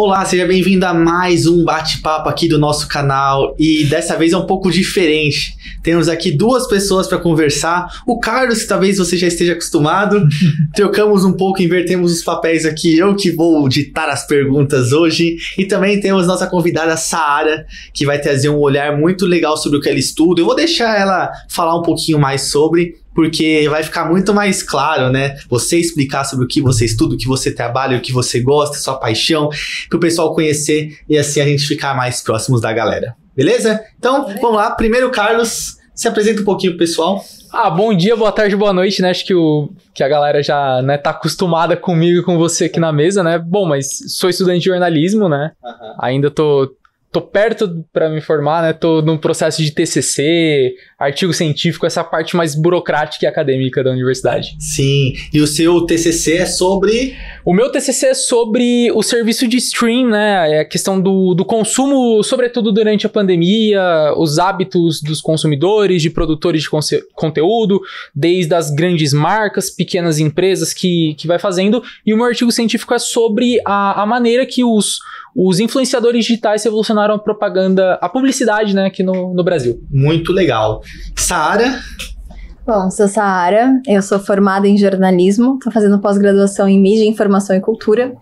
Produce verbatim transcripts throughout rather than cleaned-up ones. Olá, seja bem-vindo a mais um bate-papo aqui do nosso canal e dessa vez é um pouco diferente. Temos aqui duas pessoas para conversar. O Carlos, que talvez você já esteja acostumado. Trocamos um pouco, invertemos os papéis aqui. Eu que vou ditar as perguntas hoje. E também temos nossa convidada Saara, que vai trazer um olhar muito legal sobre o que ela estuda. Eu vou deixar ela falar um pouquinho mais sobre, porque vai ficar muito mais claro, né? Você explicar sobre o que você estuda, o que você trabalha, o que você gosta, sua paixão, para o pessoal conhecer e assim a gente ficar mais próximos da galera. Beleza? Então, vamos lá. Primeiro, Carlos, se apresenta um pouquinho pro pessoal. Ah, bom dia, boa tarde, boa noite, né? Acho que, o, que a galera já, né, tá acostumada comigo e com você aqui na mesa, né? Bom, mas sou estudante de jornalismo, né? Uhum. Ainda tô... Tô perto para me formar, né? Tô num processo de T C C, artigo científico, essa parte mais burocrática e acadêmica da universidade. Sim. E o seu T C C é sobre... O meu T C C é sobre o serviço de stream, né? A questão do, do consumo, sobretudo durante a pandemia, os hábitos dos consumidores, de produtores de conce- conteúdo, desde as grandes marcas, pequenas empresas que, que vai fazendo. E o meu artigo científico é sobre a, a maneira que os... Os influenciadores digitais revolucionaram a propaganda, a publicidade, né, aqui no, no Brasil. Muito legal. Saara? Bom, sou Saara, eu sou formada em jornalismo, estou fazendo pós-graduação em mídia, informação e cultura.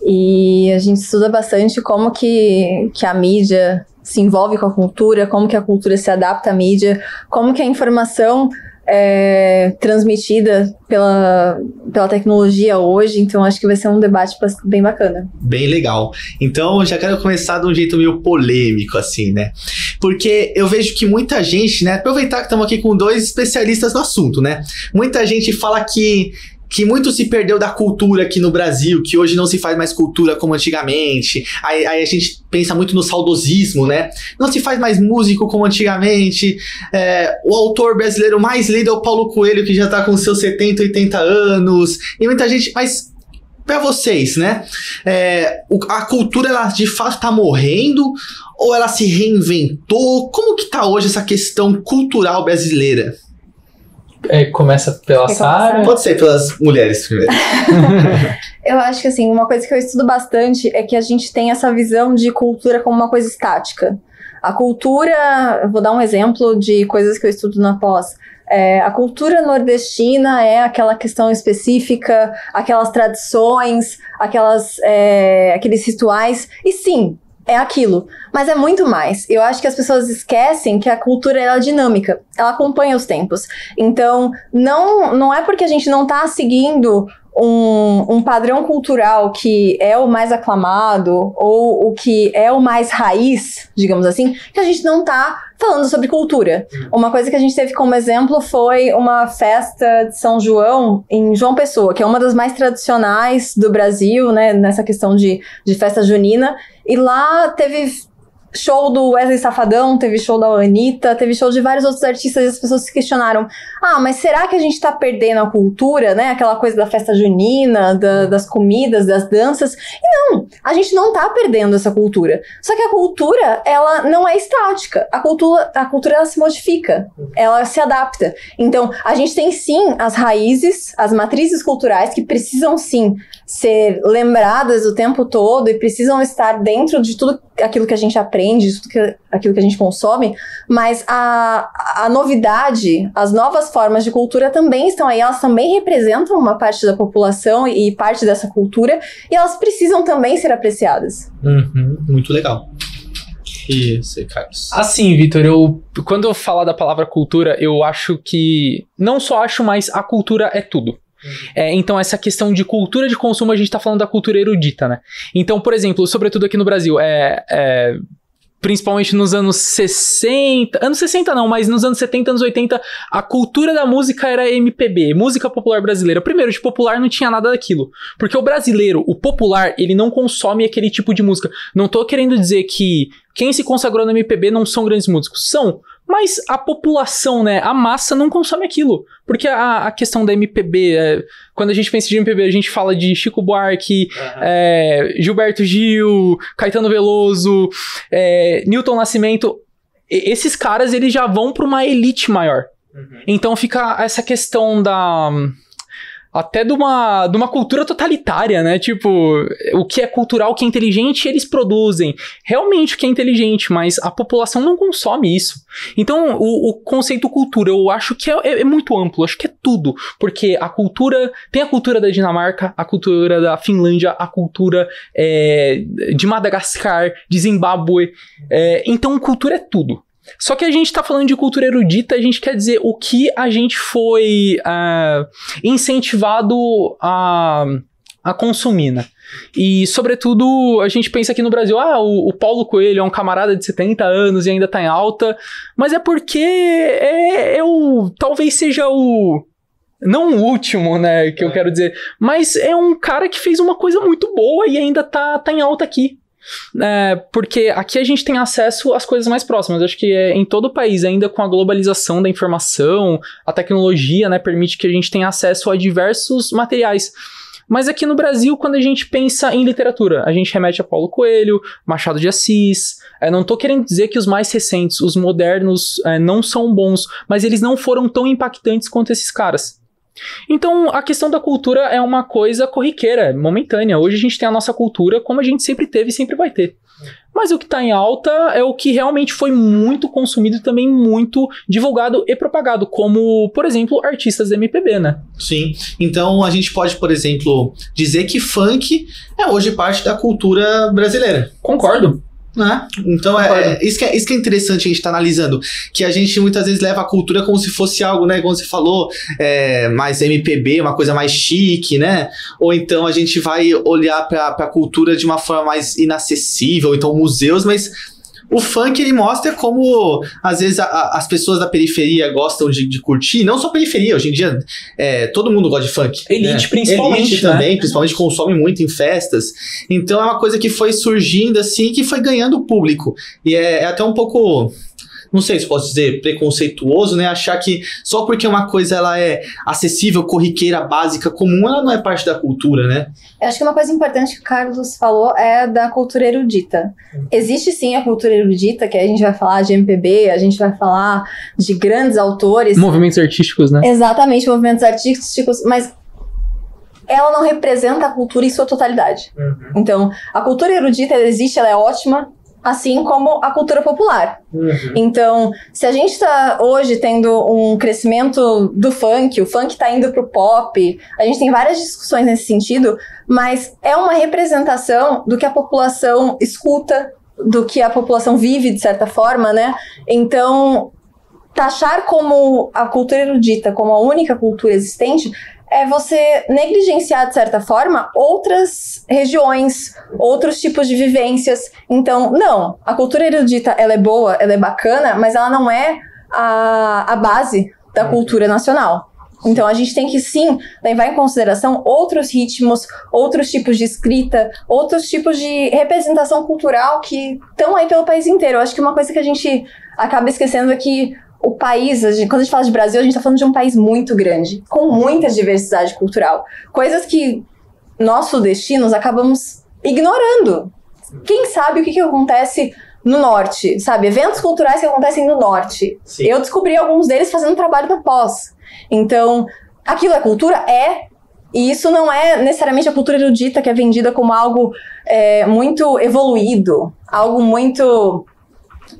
E a gente estuda bastante como que, que a mídia se envolve com a cultura, como que a cultura se adapta à mídia, como que a informação é transmitida pela, pela tecnologia hoje, então acho que vai ser um debate bem bacana. Bem legal. Então, já quero começar de um jeito meio polêmico, assim, né? Porque eu vejo que muita gente, né? Aproveitar que estamos aqui com dois especialistas no assunto, né? Muita gente fala que que muito se perdeu da cultura aqui no Brasil, que hoje não se faz mais cultura como antigamente. Aí, aí a gente pensa muito no saudosismo, né? Não se faz mais músico como antigamente. É, o autor brasileiro mais lido é o Paulo Coelho, que já tá com seus setenta, oitenta anos. E muita gente... Mas pra vocês, né? É, a cultura, ela de fato tá morrendo? Ou ela se reinventou? Como que tá hoje essa questão cultural brasileira? É, começa pela Saara? Pode ser pelas mulheres primeiro. Eu acho que assim, uma coisa que eu estudo bastante é que a gente tem essa visão de cultura como uma coisa estática. A cultura, eu vou dar um exemplo de coisas que eu estudo na pós. É, a cultura nordestina é aquela questão específica, aquelas tradições, aquelas, é, aqueles rituais. E sim, é aquilo, mas é muito mais. Eu acho que as pessoas esquecem que a cultura ela é dinâmica, ela acompanha os tempos. Então, não, não é porque a gente não está seguindo um, um padrão cultural que é o mais aclamado ou o que é o mais raiz, digamos assim, que a gente não está falando sobre cultura. Uma coisa que a gente teve como exemplo foi uma festa de São João em João Pessoa, que é uma das mais tradicionais do Brasil, né, nessa questão de, de festa junina. E lá teve show do Wesley Safadão, teve show da Anitta, teve show de vários outros artistas e as pessoas se questionaram, ah, mas será que a gente tá perdendo a cultura, né? Aquela coisa da festa junina, da, das comidas, das danças. E não, a gente não tá perdendo essa cultura. Só que a cultura, ela não é estática. A cultura, a cultura ela se modifica, ela se adapta. Então, a gente tem sim as raízes, as matrizes culturais que precisam sim ser lembradas o tempo todo e precisam estar dentro de tudo aquilo que a gente aprende, de tudo que, aquilo que a gente consome, mas a, a novidade, as novas formas de cultura também estão aí, elas também representam uma parte da população e parte dessa cultura, e elas precisam também ser apreciadas. Uhum, muito legal. Isso, Carlos. Assim, Vitor, eu, quando eu falar da palavra cultura, eu acho que, não só acho, mas a cultura é tudo. É, então essa questão de cultura de consumo, a gente tá falando da cultura erudita, né? Então, por exemplo, sobretudo aqui no Brasil, é... é principalmente nos anos sessenta... Anos sessenta não, mas nos anos setenta, anos oitenta... A cultura da música era M P B. Música popular brasileira. Primeiro, de popular não tinha nada daquilo. Porque o brasileiro, o popular, ele não consome aquele tipo de música. Não tô querendo dizer que quem se consagrou na M P B não são grandes músicos. São. Mas a população, né? A massa não consome aquilo. Porque a, a questão da M P B... É, quando a gente pensa de M P B, a gente fala de Chico Buarque, uhum. é, Gilberto Gil, Caetano Veloso, é, Newton Nascimento. E, esses caras, eles já vão para uma elite maior. Uhum. Então fica essa questão da... até de uma, de uma cultura totalitária, né? Tipo, o que é cultural, o que é inteligente, eles produzem. Realmente o que é inteligente, mas a população não consome isso. Então, o, o conceito cultura, eu acho que é, é muito amplo, acho que é tudo. Porque a cultura, tem a cultura da Dinamarca, a cultura da Finlândia, a cultura é, de Madagascar, de Zimbábue. É, então, cultura é tudo. Só que a gente tá falando de cultura erudita, a gente quer dizer o que a gente foi uh, incentivado a, a consumir, né? E, sobretudo, a gente pensa aqui no Brasil, ah, o, o Paulo Coelho é um camarada de setenta anos e ainda tá em alta, mas é porque é, é o, talvez seja o... Não o último, né, que eu quero dizer, mas é um cara que fez uma coisa muito boa e ainda tá, tá em alta aqui. É, porque aqui a gente tem acesso às coisas mais próximas. Acho que é, em todo o país, ainda com a globalização da informação, a tecnologia, né, permite que a gente tenha acesso a diversos materiais. Mas aqui no Brasil, quando a gente pensa em literatura, a gente remete a Paulo Coelho, Machado de Assis. É, não tô querendo dizer que os mais recentes, os modernos, é, não são bons, mas eles não foram tão impactantes quanto esses caras. Então, a questão da cultura é uma coisa corriqueira, momentânea. Hoje a gente tem a nossa cultura como a gente sempre teve e sempre vai ter. Mas o que está em alta é o que realmente foi muito consumido e também muito divulgado e propagado, como, por exemplo, artistas da M P B, né? Sim. Então, a gente pode, por exemplo, dizer que funk é hoje parte da cultura brasileira. Concordo. Né? Então é, é, isso que é isso que é interessante a gente tá analisando, que a gente muitas vezes leva a cultura como se fosse algo, né, como você falou, é, mais M P B, uma coisa mais chique, né, ou então a gente vai olhar pra, pra cultura de uma forma mais inacessível, então museus, mas o funk ele mostra como às vezes a, a, as pessoas da periferia gostam de, de curtir, não só periferia, hoje em dia é, todo mundo gosta de funk, elite, né? Principalmente, elite também, né? Principalmente consome muito em festas, então é uma coisa que foi surgindo assim, que foi ganhando público, e é, é até um pouco, não sei se posso dizer, preconceituoso, né, achar que só porque uma coisa ela é acessível, corriqueira, básica, comum, ela não é parte da cultura, né? Eu acho que uma coisa importante que o Carlos falou é da cultura erudita. Existe sim a cultura erudita, que a gente vai falar de M P B, a gente vai falar de grandes autores. Movimentos artísticos, né? Exatamente, movimentos artísticos, mas ela não representa a cultura em sua totalidade. Uhum. Então, a cultura erudita, ela existe, ela é ótima, assim como a cultura popular. Uhum. Então, se a gente está hoje tendo um crescimento do funk, o funk está indo pro pop, a gente tem várias discussões nesse sentido, mas é uma representação do que a população escuta, do que a população vive, de certa forma, né? Então, taxar como a cultura erudita, como a única cultura existente, é você negligenciar, de certa forma, outras regiões, outros tipos de vivências. Então, não, a cultura erudita, ela é boa, ela é bacana, mas ela não é a, a base da cultura nacional. Então, a gente tem que, sim, levar em consideração outros ritmos, outros tipos de escrita, outros tipos de representação cultural que estão aí pelo país inteiro. Eu acho que uma coisa que a gente acaba esquecendo é que o país, a gente, quando a gente fala de Brasil, a gente está falando de um país muito grande, com muita diversidade cultural. Coisas que nós nordestinos acabamos ignorando. Quem sabe o que, que acontece no norte, sabe? Eventos culturais que acontecem no norte. Sim. Eu descobri alguns deles fazendo trabalho da pós. Então, aquilo é cultura? É. E isso não é necessariamente a cultura erudita que é vendida como algo é, muito evoluído, algo muito...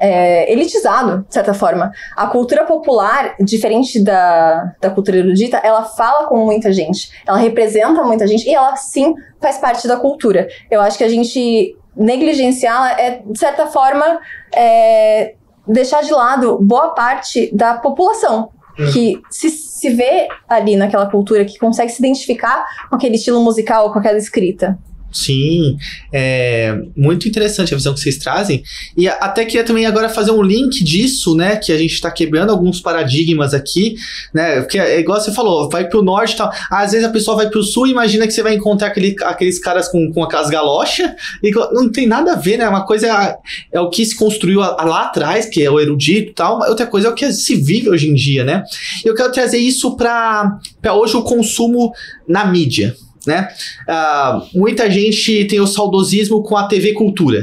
É, elitizado, de certa forma. A cultura popular, diferente da, da cultura erudita, ela fala com muita gente, ela representa muita gente e ela, sim, faz parte da cultura. Eu acho que a gente negligenciar é, de certa forma, é, deixar de lado boa parte da população que se, se vê ali naquela cultura, que consegue se identificar com aquele estilo musical, com aquela escrita. Sim, é muito interessante a visão que vocês trazem. E até queria também agora fazer um link disso, né? Que a gente tá quebrando alguns paradigmas aqui, né? Porque é igual você falou, vai pro norte e tal. Às vezes a pessoa vai pro sul e imagina que você vai encontrar aquele, aqueles caras com, com aquelas galochas. E não tem nada a ver, né? Uma coisa é, é o que se construiu lá atrás, que é o erudito e tal. Outra coisa é o que se vive hoje em dia, né? Eu quero trazer isso pra, pra hoje o consumo na mídia. Né? Uh, muita gente tem o saudosismo com a T V Cultura.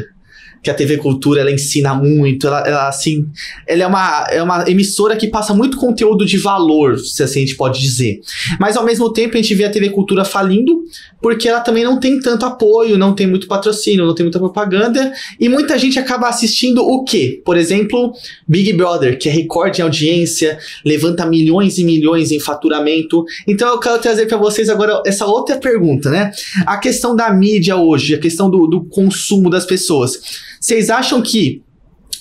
que a T V Cultura, ela ensina muito, ela, ela assim, ela é uma, é uma emissora que passa muito conteúdo de valor, se assim a gente pode dizer. Mas ao mesmo tempo a gente vê a T V Cultura falindo, porque ela também não tem tanto apoio, não tem muito patrocínio, não tem muita propaganda, e muita gente acaba assistindo o quê? Por exemplo, Big Brother, que é recorde em audiência, levanta milhões e milhões em faturamento. Então eu quero trazer para vocês agora essa outra pergunta, né? A questão da mídia hoje, a questão do, do consumo das pessoas. Vocês acham que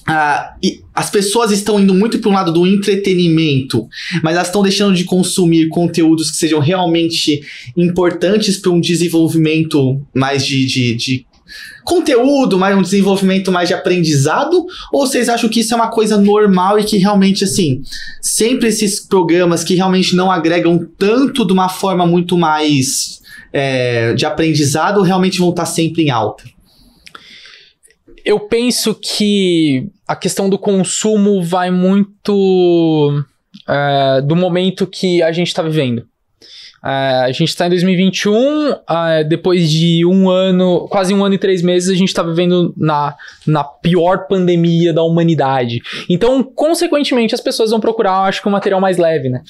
ah, as pessoas estão indo muito para um lado do entretenimento, mas elas estão deixando de consumir conteúdos que sejam realmente importantes para um desenvolvimento mais de, de, de conteúdo, mais um desenvolvimento mais de aprendizado? Ou vocês acham que isso é uma coisa normal e que realmente, assim, sempre esses programas que realmente não agregam tanto de uma forma muito mais é, de aprendizado realmente vão estar sempre em alta? Eu penso que a questão do consumo vai muito é, do momento que a gente está vivendo. É, a gente está em dois mil e vinte e um, é, depois de um ano, quase um ano e três meses, a gente está vivendo na, na pior pandemia da humanidade. Então, consequentemente, as pessoas vão procurar, acho que um material mais leve, né?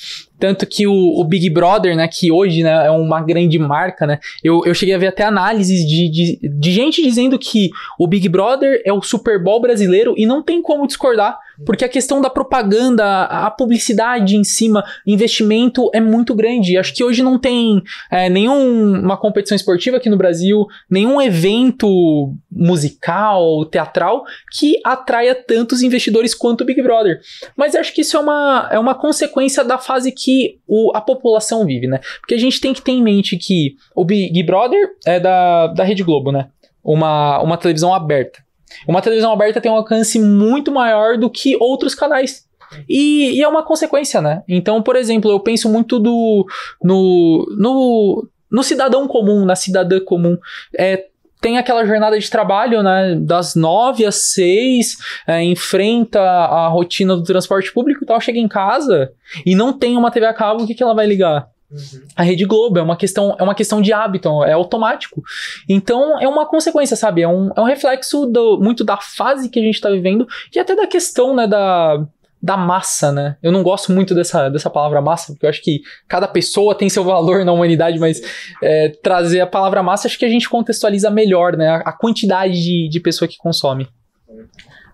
Tanto que o, o Big Brother, né, que hoje, né, é uma grande marca, né, eu, eu cheguei a ver até análises de, de, de gente dizendo que o Big Brother é o Super Bowl brasileiro, e não tem como discordar, porque a questão da propaganda, a publicidade em cima, investimento é muito grande. Acho que hoje não tem é, nenhuma competição esportiva aqui no Brasil, nenhum evento musical, teatral, que atraia tantos investidores quanto o Big Brother. Mas acho que isso é uma, é uma consequência da fase que que o, a população vive, né? Porque a gente tem que ter em mente que o Big Brother é da, da Rede Globo, né? Uma, uma televisão aberta. Uma televisão aberta tem um alcance muito maior do que outros canais. E, e é uma consequência, né? Então, por exemplo, eu penso muito do, no, no, no cidadão comum, na cidadã comum. É, tem aquela jornada de trabalho, né? Das nove às seis, é, enfrenta a rotina do transporte público e tal, chega em casa e não tem uma T V a cabo, o que, que ela vai ligar? Uhum. A Rede Globo, é uma questão, é uma questão de hábito, é automático. Então, é uma consequência, sabe? É um, é um reflexo do, muito da fase que a gente tá vivendo e até da questão, né, da... da massa, né? Eu não gosto muito dessa, dessa palavra massa, porque eu acho que cada pessoa tem seu valor na humanidade, mas é, trazer a palavra massa, acho que a gente contextualiza melhor, né? A quantidade de, de pessoa que consome.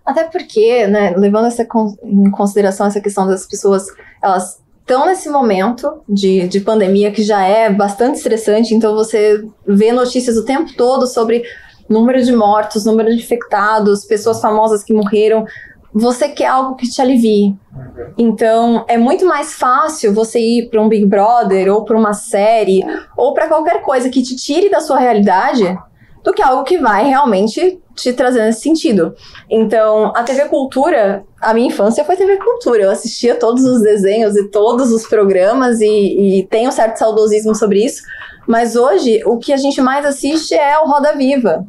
Até porque, né, levando essa con- em consideração essa questão das pessoas, elas estão nesse momento de, de pandemia que já é bastante estressante, então você vê notícias o tempo todo sobre número de mortos, número de infectados, pessoas famosas que morreram. Você quer algo que te alivie. Então, é muito mais fácil você ir para um Big Brother ou para uma série ou para qualquer coisa que te tire da sua realidade do que algo que vai realmente te trazer nesse sentido. Então, a T V Cultura, a minha infância foi T V Cultura. Eu assistia todos os desenhos e todos os programas e, e tenho um certo saudosismo sobre isso. Mas hoje, o que a gente mais assiste é o Roda Viva.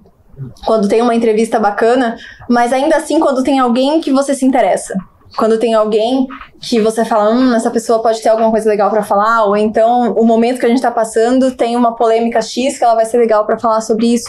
Quando tem uma entrevista bacana, mas ainda assim quando tem alguém que você se interessa. Quando tem alguém que você fala, hum, essa pessoa pode ter alguma coisa legal pra falar, ou então o momento que a gente tá passando tem uma polêmica X que ela vai ser legal pra falar sobre isso.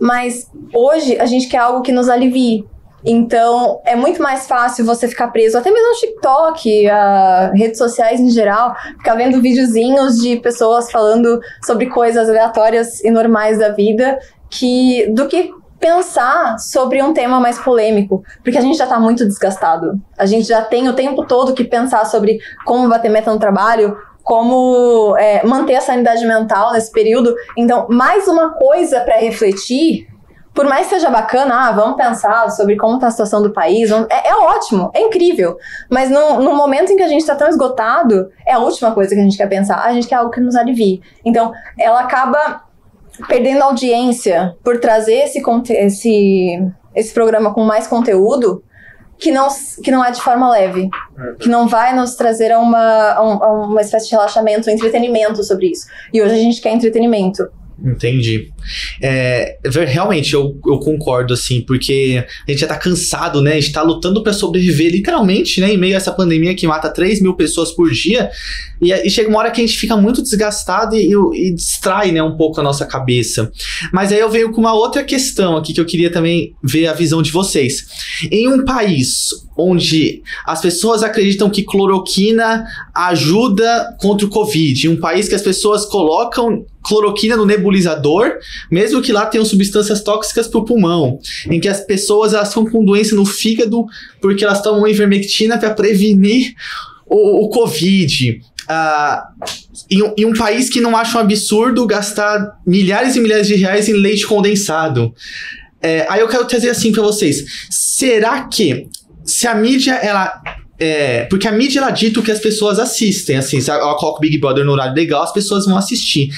Mas hoje a gente quer algo que nos alivie. Então é muito mais fácil você ficar preso, até mesmo no TikTok, a redes sociais em geral, ficar vendo videozinhos de pessoas falando sobre coisas aleatórias e normais da vida, que, do que pensar sobre um tema mais polêmico, porque a gente já está muito desgastado. A gente já tem o tempo todo que pensar sobre como bater meta no trabalho, como é, manter a sanidade mental nesse período. Então, mais uma coisa para refletir, por mais que seja bacana, ah, vamos pensar sobre como está a situação do país, vamos... é, é ótimo, é incrível, mas no, no momento em que a gente está tão esgotado, é a última coisa que a gente quer pensar, a gente quer algo que nos alivie. Então, ela acaba perdendo audiência por trazer esse, esse, esse programa com mais conteúdo que não, que não é de forma leve, que não vai nos trazer a uma, a uma espécie de relaxamento, um entretenimento sobre isso. E hoje a gente quer entretenimento. Entendi. É, realmente, eu, eu concordo, assim, porque a gente já tá cansado, né? A gente tá lutando pra sobreviver, literalmente, né? Em meio a essa pandemia que mata três mil pessoas por dia. E, e chega uma hora que a gente fica muito desgastado e, e, e distrai, né, um pouco a nossa cabeça. Mas aí eu venho com uma outra questão aqui que eu queria também ver a visão de vocês. Em um país onde as pessoas acreditam que cloroquina ajuda contra o Covid, em um país que as pessoas colocam cloroquina no nebulizador, mesmo que lá tenham substâncias tóxicas para o pulmão, em que as pessoas elas ficam com doença no fígado porque elas tomam ivermectina para prevenir o, o Covid. Ah, em, em um país que não acha um absurdo gastar milhares e milhares de reais em leite condensado. É, aí eu quero trazer assim para vocês. Será que se a mídia... ela É, porque a mídia, ela dita o que as pessoas assistem, assim, se ela coloca o Big Brother no horário legal, as pessoas vão assistir.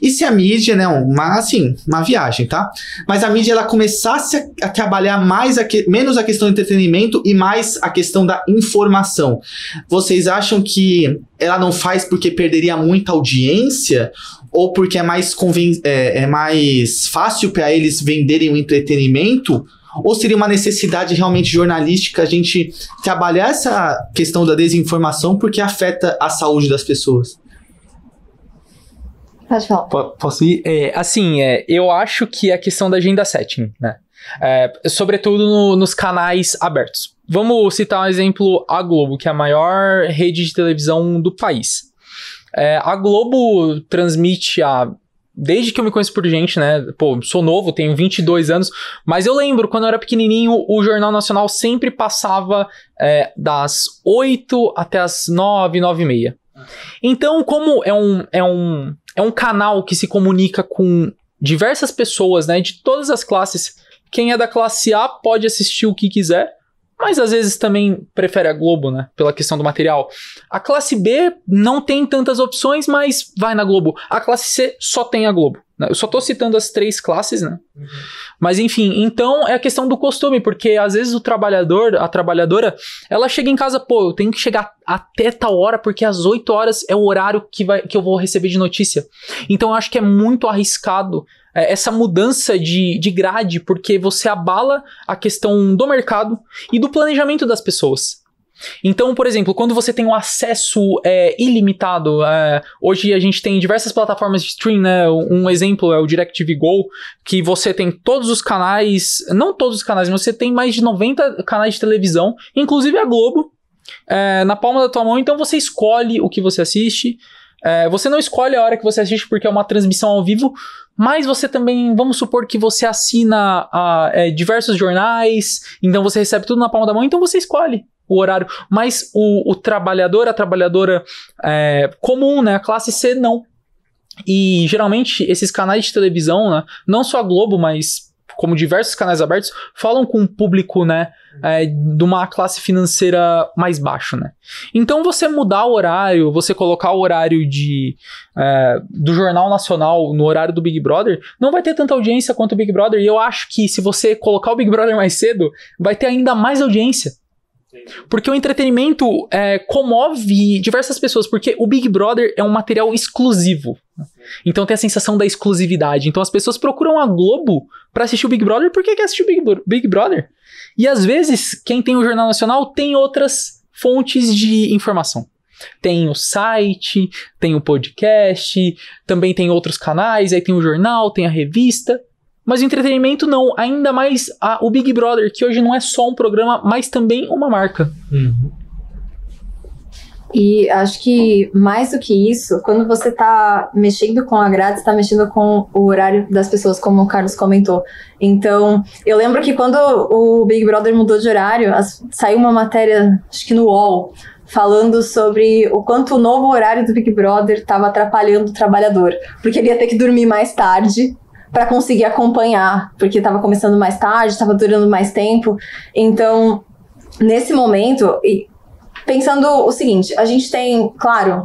E se a mídia, né, uma, assim, uma viagem, tá? Mas a mídia, ela começasse a, a trabalhar mais a que, menos a questão do entretenimento e mais a questão da informação. Vocês acham que ela não faz porque perderia muita audiência? Ou porque é mais, conven- é, é mais fácil para eles venderem o entretenimento? Ou seria uma necessidade realmente jornalística a gente trabalhar essa questão da desinformação porque afeta a saúde das pessoas? Pode falar. P- posso ir? É, assim, é, eu acho que é a questão da agenda setting, né? É, sobretudo no, nos canais abertos. Vamos citar um exemplo, a Globo, que é a maior rede de televisão do país. É, a Globo transmite a... Desde que eu me conheço por gente, né? Pô, sou novo, tenho vinte e dois anos. Mas eu lembro, quando eu era pequenininho, o Jornal Nacional sempre passava é, das oito até as nove, nove e meia. Então, como é um, é, um, é um canal que se comunica com diversas pessoas, né? De todas as classes. Quem é da classe A pode assistir o que quiser. Mas, às vezes, também prefere a Globo, né? Pela questão do material. A classe B não tem tantas opções, mas vai na Globo. A classe C só tem a Globo. Né? Eu só tô citando as três classes, né? Uhum. Mas, enfim. Então, é a questão do costume. Porque, às vezes, o trabalhador, a trabalhadora, ela chega em casa... Pô, eu tenho que chegar até tal hora, porque às oito horas é o horário que, vai, que eu vou receber de notícia. Então, eu acho que é muito arriscado... essa mudança de, de grade, porque você abala a questão do mercado e do planejamento das pessoas. Então, por exemplo, quando você tem um acesso é, ilimitado, é, hoje a gente tem diversas plataformas de stream, né? Um exemplo é o DirecTV Go, que você tem todos os canais, não todos os canais, mas você tem mais de noventa canais de televisão, inclusive a Globo, é, na palma da tua mão. Então você escolhe o que você assiste. É, você não escolhe a hora que você assiste porque é uma transmissão ao vivo, mas você também, vamos supor que você assina a, é, diversos jornais, então você recebe tudo na palma da mão, então você escolhe o horário. Mas o, o trabalhador, a trabalhadora é, comum, né, a classe C, não. E geralmente esses canais de televisão, né, não só a Globo, mas como diversos canais abertos, falam com o público, né, é, de uma classe financeira mais baixa, né? Então, você mudar o horário, você colocar o horário de, é, do Jornal Nacional no horário do Big Brother, não vai ter tanta audiência quanto o Big Brother. E eu acho que se você colocar o Big Brother mais cedo, vai ter ainda mais audiência. Porque o entretenimento é, comove diversas pessoas, porque o Big Brother é um material exclusivo. Então tem a sensação da exclusividade. Então as pessoas procuram a Globo pra assistir o Big Brother porque quer assistir o Big, Big Brother. E às vezes quem tem o Jornal Nacional tem outras fontes de informação. Tem o site, tem o podcast, também tem outros canais, aí tem o jornal, tem a revista... Mas o entretenimento não, ainda mais a, o Big Brother, que hoje não é só um programa, mas também uma marca. Uhum. E acho que mais do que isso, quando você tá mexendo com a grade, você tá mexendo com o horário das pessoas, como o Carlos comentou. Então, eu lembro que quando o Big Brother mudou de horário, as, saiu uma matéria, acho que no U O L, falando sobre o quanto o novo horário do Big Brother estava atrapalhando o trabalhador. Porque ele ia ter que dormir mais tarde para conseguir acompanhar, porque estava começando mais tarde, estava durando mais tempo. Então, nesse momento, pensando o seguinte, a gente tem, claro,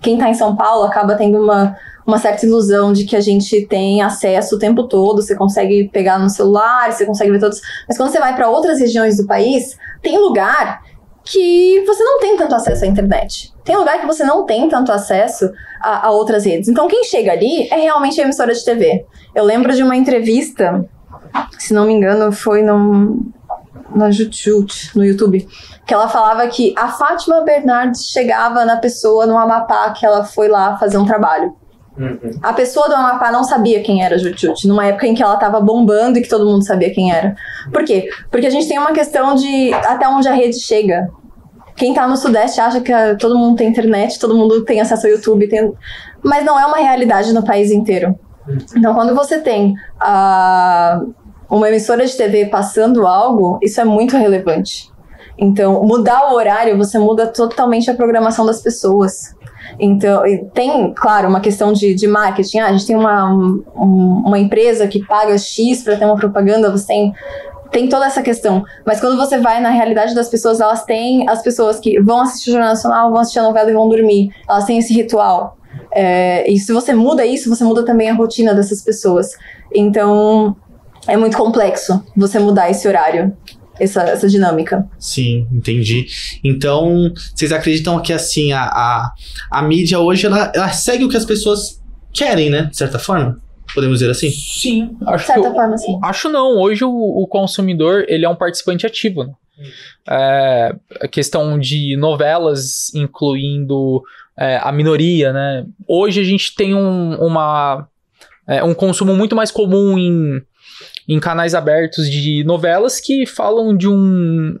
quem está em São Paulo acaba tendo uma, uma certa ilusão de que a gente tem acesso o tempo todo, você consegue pegar no celular, você consegue ver todos, mas quando você vai para outras regiões do país, tem lugar que você não tem tanto acesso à internet. Tem lugar que você não tem tanto acesso a, a outras redes. Então, quem chega ali é realmente a emissora de T V. Eu lembro de uma entrevista, se não me engano, foi num, na YouTube, no YouTube, que ela falava que a Fátima Bernardes chegava na pessoa no Amapá que ela foi lá fazer um trabalho. Uhum. A pessoa do Amapá não sabia quem era a Jutjut, numa época em que ela tava bombando e que todo mundo sabia quem era. Por quê? Porque a gente tem uma questão de até onde a rede chega. Quem tá no Sudeste acha que a, todo mundo tem internet, todo mundo tem acesso ao YouTube, tem... mas não é uma realidade no país inteiro. Uhum. Então, quando você tem a, uma emissora de T V passando algo, isso é muito relevante. Então, mudar o horário, você muda totalmente a programação das pessoas. Então, tem, claro, uma questão de, de marketing. Ah, a gente tem uma, um, uma empresa que paga X para ter uma propaganda, você tem, tem toda essa questão. Mas quando você vai na realidade das pessoas, elas têm as pessoas que vão assistir o Jornal Nacional, vão assistir a novela e vão dormir. Elas têm esse ritual. É, e se você muda isso, você muda também a rotina dessas pessoas. Então, é muito complexo você mudar esse horário. Essa, essa dinâmica. Sim, entendi. Então, vocês acreditam que assim, a, a, a mídia hoje, ela, ela segue o que as pessoas querem, né? De certa forma? Podemos dizer assim? Sim. Acho de certa que eu, forma, sim. Acho não. Hoje o, o consumidor, ele é um participante ativo, né? É, a questão de novelas, incluindo é, a minoria, né? Hoje a gente tem um, uma, é, um consumo muito mais comum em... em canais abertos de novelas que falam de um,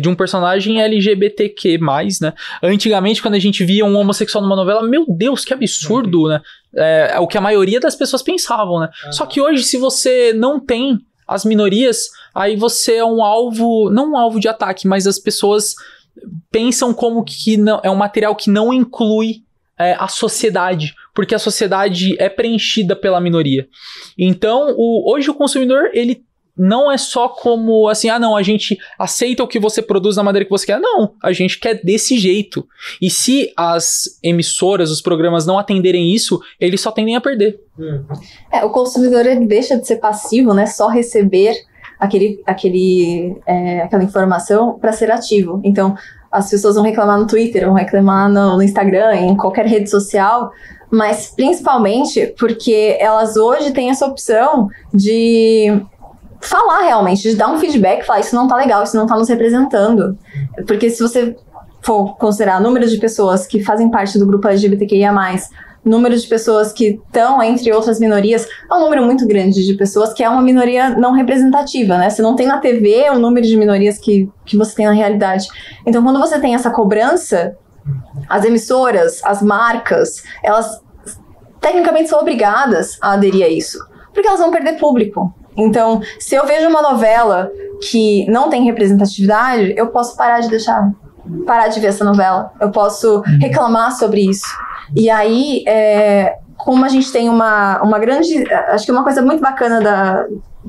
de um personagem L G B T Q mais, né? Antigamente, quando a gente via um homossexual numa novela, meu Deus, que absurdo, uhum. né? É, é o que a maioria das pessoas pensavam, né? Uhum. Só que hoje, se você não tem as minorias, aí você é um alvo, não um alvo de ataque, mas as pessoas pensam como que não, é um material que não inclui é, a sociedade, porque a sociedade é preenchida pela minoria. Então, o, hoje o consumidor, ele não é só como assim, ah não, a gente aceita o que você produz da maneira que você quer. Não, a gente quer desse jeito. E se as emissoras, os programas não atenderem isso, eles só tendem a perder. É, o consumidor, ele deixa de ser passivo, né? Só receber aquele, aquele, é, aquela informação para ser ativo. Então, as pessoas vão reclamar no Twitter, vão reclamar no, no Instagram, em qualquer rede social, mas principalmente porque elas hoje têm essa opção de falar realmente, de dar um feedback, falar isso não tá legal, isso não tá nos representando. Porque se você for considerar número de pessoas que fazem parte do grupo L G B T Q I A mais, número de pessoas que estão entre outras minorias, é um número muito grande de pessoas que é uma minoria não representativa, né? Você não tem na T V o número de minorias que, que você tem na realidade. Então, quando você tem essa cobrança, as emissoras, as marcas, elas tecnicamente são obrigadas a aderir a isso, porque elas vão perder público. Então, se eu vejo uma novela que não tem representatividade, eu posso parar de deixar, parar de ver essa novela, eu posso reclamar sobre isso. E aí, é, como a gente tem uma, uma grande... Acho que uma coisa muito bacana da,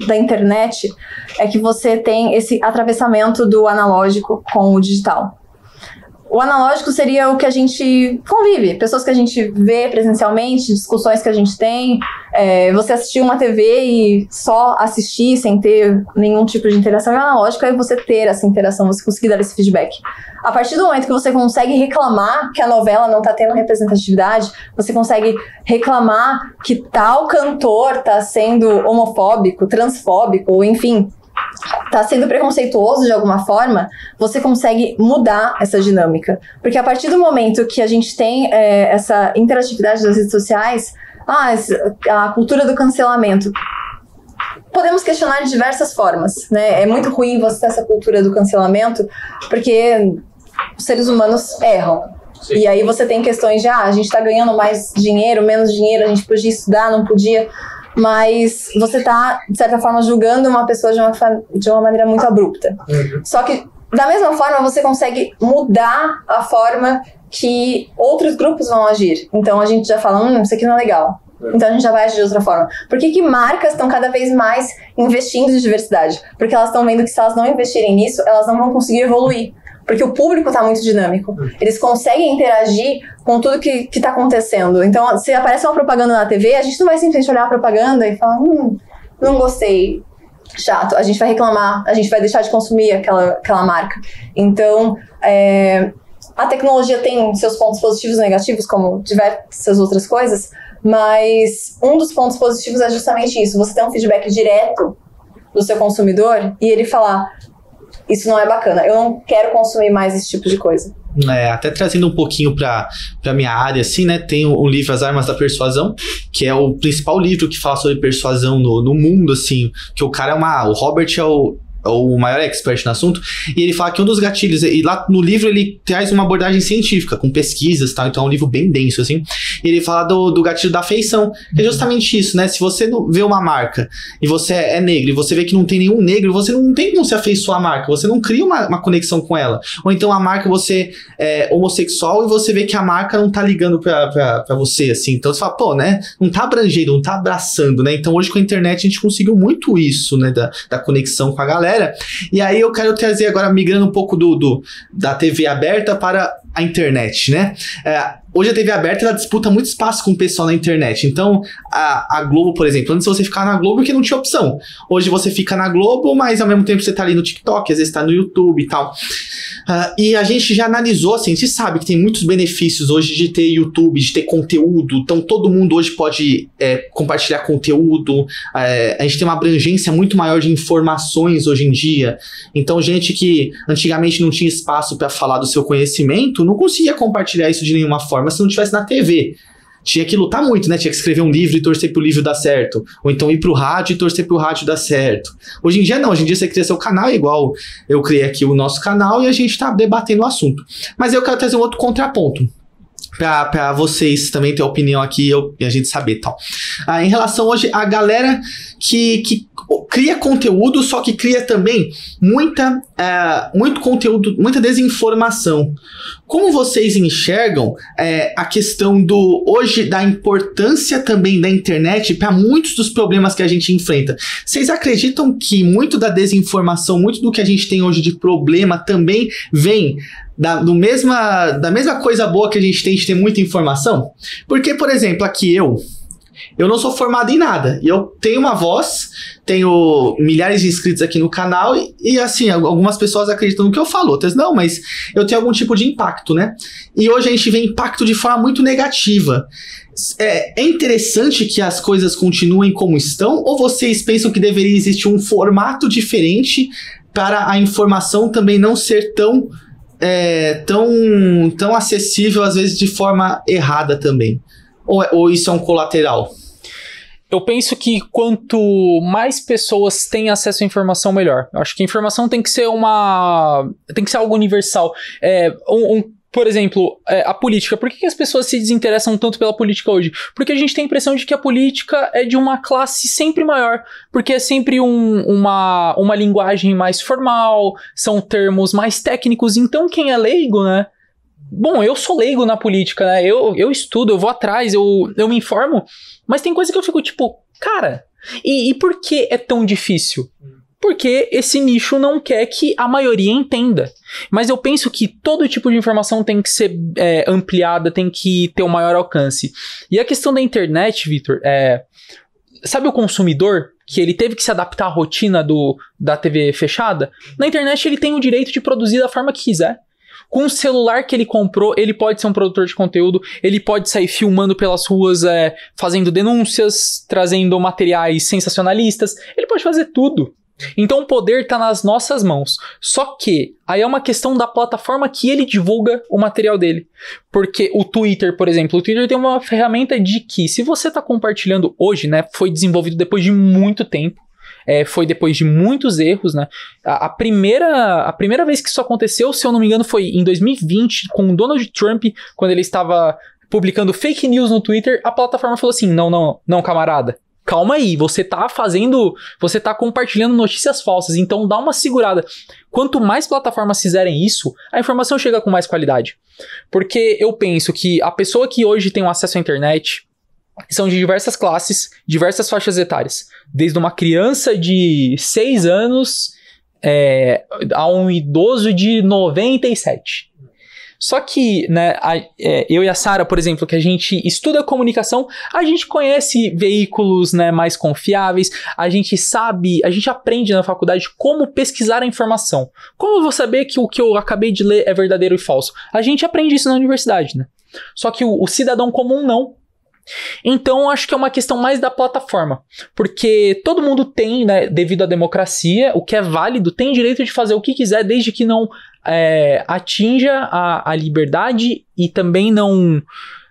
da internet é que você tem esse atravessamento do analógico com o digital. O analógico seria o que a gente convive, pessoas que a gente vê presencialmente, discussões que a gente tem, é, você assistir uma T V e só assistir sem ter nenhum tipo de interação. E o analógico é você ter essa interação, você conseguir dar esse feedback. A partir do momento que você consegue reclamar que a novela não está tendo representatividade, você consegue reclamar que tal cantor está sendo homofóbico, transfóbico, ou enfim... tá sendo preconceituoso de alguma forma, você consegue mudar essa dinâmica. Porque a partir do momento que a gente tem é, essa interatividade das redes sociais, ah, a cultura do cancelamento, podemos questionar de diversas formas, né? É muito ruim você ter essa cultura do cancelamento, porque os seres humanos erram. Sim. E aí você tem questões de, ah, a gente tá ganhando mais dinheiro, menos dinheiro, a gente podia estudar, não podia... Mas você está, de certa forma, julgando uma pessoa de uma, de uma maneira muito abrupta. Uhum. Só que, da mesma forma, você consegue mudar a forma que outros grupos vão agir. Então, a gente já fala, hum, isso aqui não é legal. Uhum. Então, a gente já vai agir de outra forma. Por que que marcas estão cada vez mais investindo em diversidade? Porque elas estão vendo que se elas não investirem nisso, elas não vão conseguir evoluir. Porque o público está muito dinâmico. Eles conseguem interagir com tudo que está acontecendo. Então, se aparece uma propaganda na T V, a gente não vai simplesmente olhar a propaganda e falar, hum, não gostei. chato, a gente vai reclamar, a gente vai deixar de consumir aquela, aquela marca. Então, é, a tecnologia tem seus pontos positivos e negativos, como diversas outras coisas, mas um dos pontos positivos é justamente isso, você ter um feedback direto do seu consumidor e ele falar, isso não é bacana, eu não quero consumir mais esse tipo de coisa. É, até trazendo um pouquinho para a minha área, assim, né? Tem o, o livro As Armas da Persuasão, que é o principal livro que fala sobre persuasão no, no mundo, assim, que o cara é uma... O Robert é o, é o maior expert no assunto, e ele fala que um dos gatilhos... E lá no livro ele traz uma abordagem científica, com pesquisas e tal, então é um livro bem denso, assim. E ele fala do, do gatilho da afeição, que é justamente isso, né? Se você vê uma marca e você é negro, e você vê que não tem nenhum negro, você não tem como se afeiçoar à marca, você não cria uma, uma conexão com ela. Ou então a marca, você é homossexual e você vê que a marca não tá ligando pra, pra, pra você, assim. Então você fala, pô, né? Não tá abrangendo, não tá abraçando, né? Então hoje com a internet a gente conseguiu muito isso, né? Da, da conexão com a galera. E aí eu quero trazer agora, migrando um pouco do, do, da T V aberta para a internet, né? É, hoje a T V aberta, ela disputa muito espaço com o pessoal na internet. Então, a, a Globo, por exemplo, antes você ficava na Globo porque não tinha opção. Hoje você fica na Globo, mas ao mesmo tempo você tá ali no TikTok, às vezes tá no YouTube e tal. Uh, e a gente já analisou, assim, a gente sabe que tem muitos benefícios hoje de ter YouTube, de ter conteúdo. Então, todo mundo hoje pode é, compartilhar conteúdo. É, a gente tem uma abrangência muito maior de informações hoje em dia. Então, gente que antigamente não tinha espaço para falar do seu conhecimento, não conseguia compartilhar isso de nenhuma forma se não estivesse na T V. Tinha que lutar muito, né? Tinha que escrever um livro e torcer pro livro dar certo. Ou então ir pro rádio e torcer pro rádio dar certo. Hoje em dia não, hoje em dia você cria seu canal, igual eu criei aqui o nosso canal e a gente tá debatendo o assunto. Mas eu quero trazer um outro contraponto, pra, pra vocês também ter opinião aqui eu, e a gente saber e tal. Ah, em relação hoje à galera que, que cria conteúdo, só que cria também muita, é, muito conteúdo, muita desinformação. Como vocês enxergam é, a questão do hoje da importância também da internet para muitos dos problemas que a gente enfrenta? Vocês acreditam que muito da desinformação, muito do que a gente tem hoje de problema também vem da, do mesma, da mesma coisa boa que a gente tem de ter muita informação? Porque, por exemplo, aqui eu... Eu não sou formado em nada, e eu tenho uma voz, tenho milhares de inscritos aqui no canal, e, e assim, algumas pessoas acreditam no que eu falo, outras não, mas eu tenho algum tipo de impacto, né? E hoje a gente vê impacto de forma muito negativa. É, é interessante que as coisas continuem como estão, ou vocês pensam que deveria existir um formato diferente para a informação também não ser tão, é, tão, tão acessível, às vezes de forma errada também? Ou, ou isso é um colateral? Eu penso que quanto mais pessoas têm acesso à informação, melhor. Eu acho que a informação tem que ser uma... tem que ser algo universal. É, um, um, por exemplo, é, a política. Por que, que as pessoas se desinteressam tanto pela política hoje? Porque a gente tem a impressão de que a política é de uma classe sempre maior. Porque é sempre um, uma, uma linguagem mais formal, são termos mais técnicos. Então, quem é leigo, né? Bom, eu sou leigo na política, né? Eu, eu estudo, eu vou atrás, eu, eu me informo. Mas tem coisa que eu fico tipo, cara, e, e por que é tão difícil? Porque esse nicho não quer que a maioria entenda. Mas eu penso que todo tipo de informação tem que ser é, ampliada, tem que ter um maior alcance. E a questão da internet, Victor, é... Sabe o consumidor, que ele teve que se adaptar à rotina do, da T V fechada? Na internet ele tem o direito de produzir da forma que quiser. Com o celular que ele comprou, ele pode ser um produtor de conteúdo, ele pode sair filmando pelas ruas, é, fazendo denúncias, trazendo materiais sensacionalistas, ele pode fazer tudo. Então o poder está nas nossas mãos. Só que aí é uma questão da plataforma que ele divulga o material dele. Porque o Twitter, por exemplo, o Twitter tem uma ferramenta de que se você está compartilhando hoje, né, foi desenvolvido depois de muito tempo, É, foi depois de muitos erros, né? A, a, primeira, a primeira vez que isso aconteceu, se eu não me engano, foi em dois mil e vinte, com o Donald Trump, quando ele estava publicando fake news no Twitter, a plataforma falou assim, não, não, não, camarada, calma aí, você tá fazendo, você tá compartilhando notícias falsas, então dá uma segurada. Quanto mais plataformas fizerem isso, a informação chega com mais qualidade. Porque eu penso que a pessoa que hoje tem um acesso à internet... São de diversas classes, diversas faixas etárias. Desde uma criança de seis anos é, a um idoso de noventa e sete. Só que, né, a, é, eu e a Saara, por exemplo, que a gente estuda comunicação, a gente conhece veículos, né, mais confiáveis, a gente sabe, a gente aprende na faculdade como pesquisar a informação. Como eu vou saber que o que eu acabei de ler é verdadeiro e falso? A gente aprende isso na universidade, né? Só que o, o cidadão comum não. Então, acho que é uma questão mais da plataforma, porque todo mundo tem, né, devido à democracia, o que é válido, tem direito de fazer o que quiser, desde que não é, atinja a, a liberdade e também não,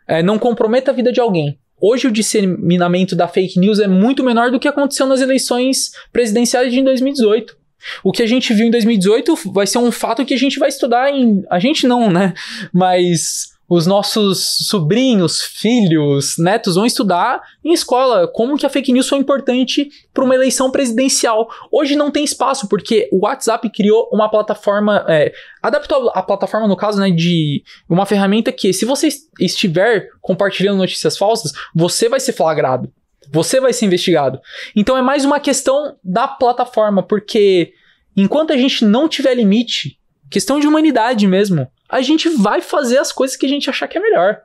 é, não comprometa a vida de alguém. Hoje o disseminamento da fake news é muito menor do que aconteceu nas eleições presidenciais de dois mil e dezoito. O que a gente viu em dois mil e dezoito vai ser um fato que a gente vai estudar em... A gente não, né? Mas... os nossos sobrinhos, filhos, netos vão estudar em escola como que a fake news foi importante para uma eleição presidencial. Hoje não tem espaço, porque o WhatsApp criou uma plataforma, é, adaptou a plataforma, no caso, né, de uma ferramenta que, se você estiver compartilhando notícias falsas, você vai ser flagrado, você vai ser investigado. Então é mais uma questão da plataforma, porque enquanto a gente não tiver limite, questão de humanidade mesmo, a gente vai fazer as coisas que a gente achar que é melhor.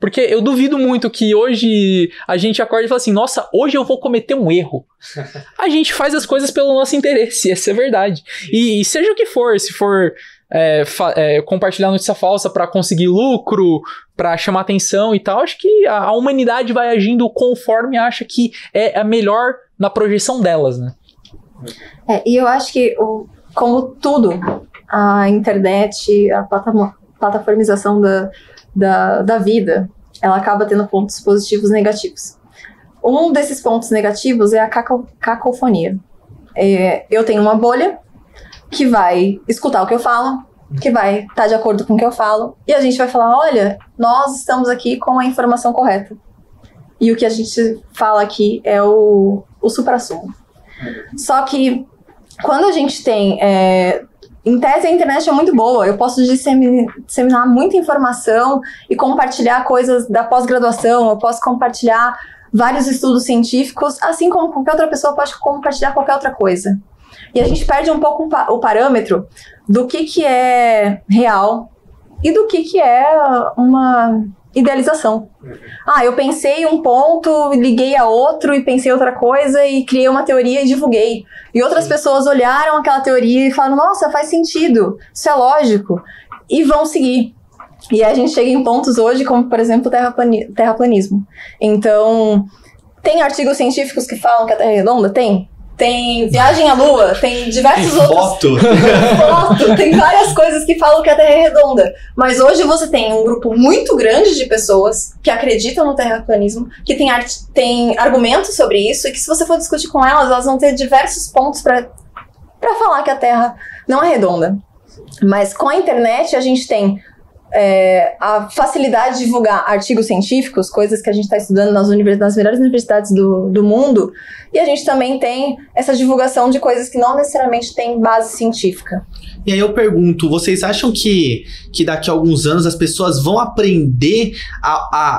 Porque eu duvido muito que hoje a gente acorde e fale assim, nossa, hoje eu vou cometer um erro. A gente faz as coisas pelo nosso interesse, essa é a verdade. E, e seja o que for, se for é, fa- é, compartilhar notícia falsa para conseguir lucro, para chamar atenção e tal, acho que a, a humanidade vai agindo conforme acha que é a melhor na projeção delas, né? É, e eu acho que, o, como tudo... a internet, a plata- plataformização da, da, da vida, ela acaba tendo pontos positivos e negativos. Um desses pontos negativos é a caco- cacofonia. É, eu tenho uma bolha que vai escutar o que eu falo, que vai estar tá de acordo com o que eu falo, e a gente vai falar, olha, nós estamos aqui com a informação correta. E o que a gente fala aqui é o, o supra-sumo. Só que, quando a gente tem... É, em tese, a internet é muito boa, eu posso disseminar muita informação e compartilhar coisas da pós-graduação, eu posso compartilhar vários estudos científicos, assim como qualquer outra pessoa pode compartilhar qualquer outra coisa. E a gente perde um pouco o parâmetro do que, que é real e do que, que é uma idealização. Ah, eu pensei um ponto, liguei a outro e pensei outra coisa e criei uma teoria e divulguei. E outras pessoas olharam aquela teoria e falaram, nossa, faz sentido, isso é lógico. E vão seguir. E a gente chega em pontos hoje, como por exemplo, terraplani- terraplanismo. Então, tem artigos científicos que falam que a Terra é redonda? Tem. Tem viagem à lua, tem diversos outros... Foto! Foto! Tem várias coisas que falam que a Terra é redonda. Mas hoje você tem um grupo muito grande de pessoas que acreditam no terraplanismo, que tem, ar- tem argumentos sobre isso, e que se você for discutir com elas, elas vão ter diversos pontos para para falar que a Terra não é redonda. Mas com a internet a gente tem é, a facilidade de divulgar artigos científicos, coisas que a gente está estudando nas, univers- nas melhores universidades do, do mundo, e a gente também tem essa divulgação de coisas que não necessariamente tem base científica. E aí eu pergunto, vocês acham que, que daqui a alguns anos as pessoas vão aprender a, a,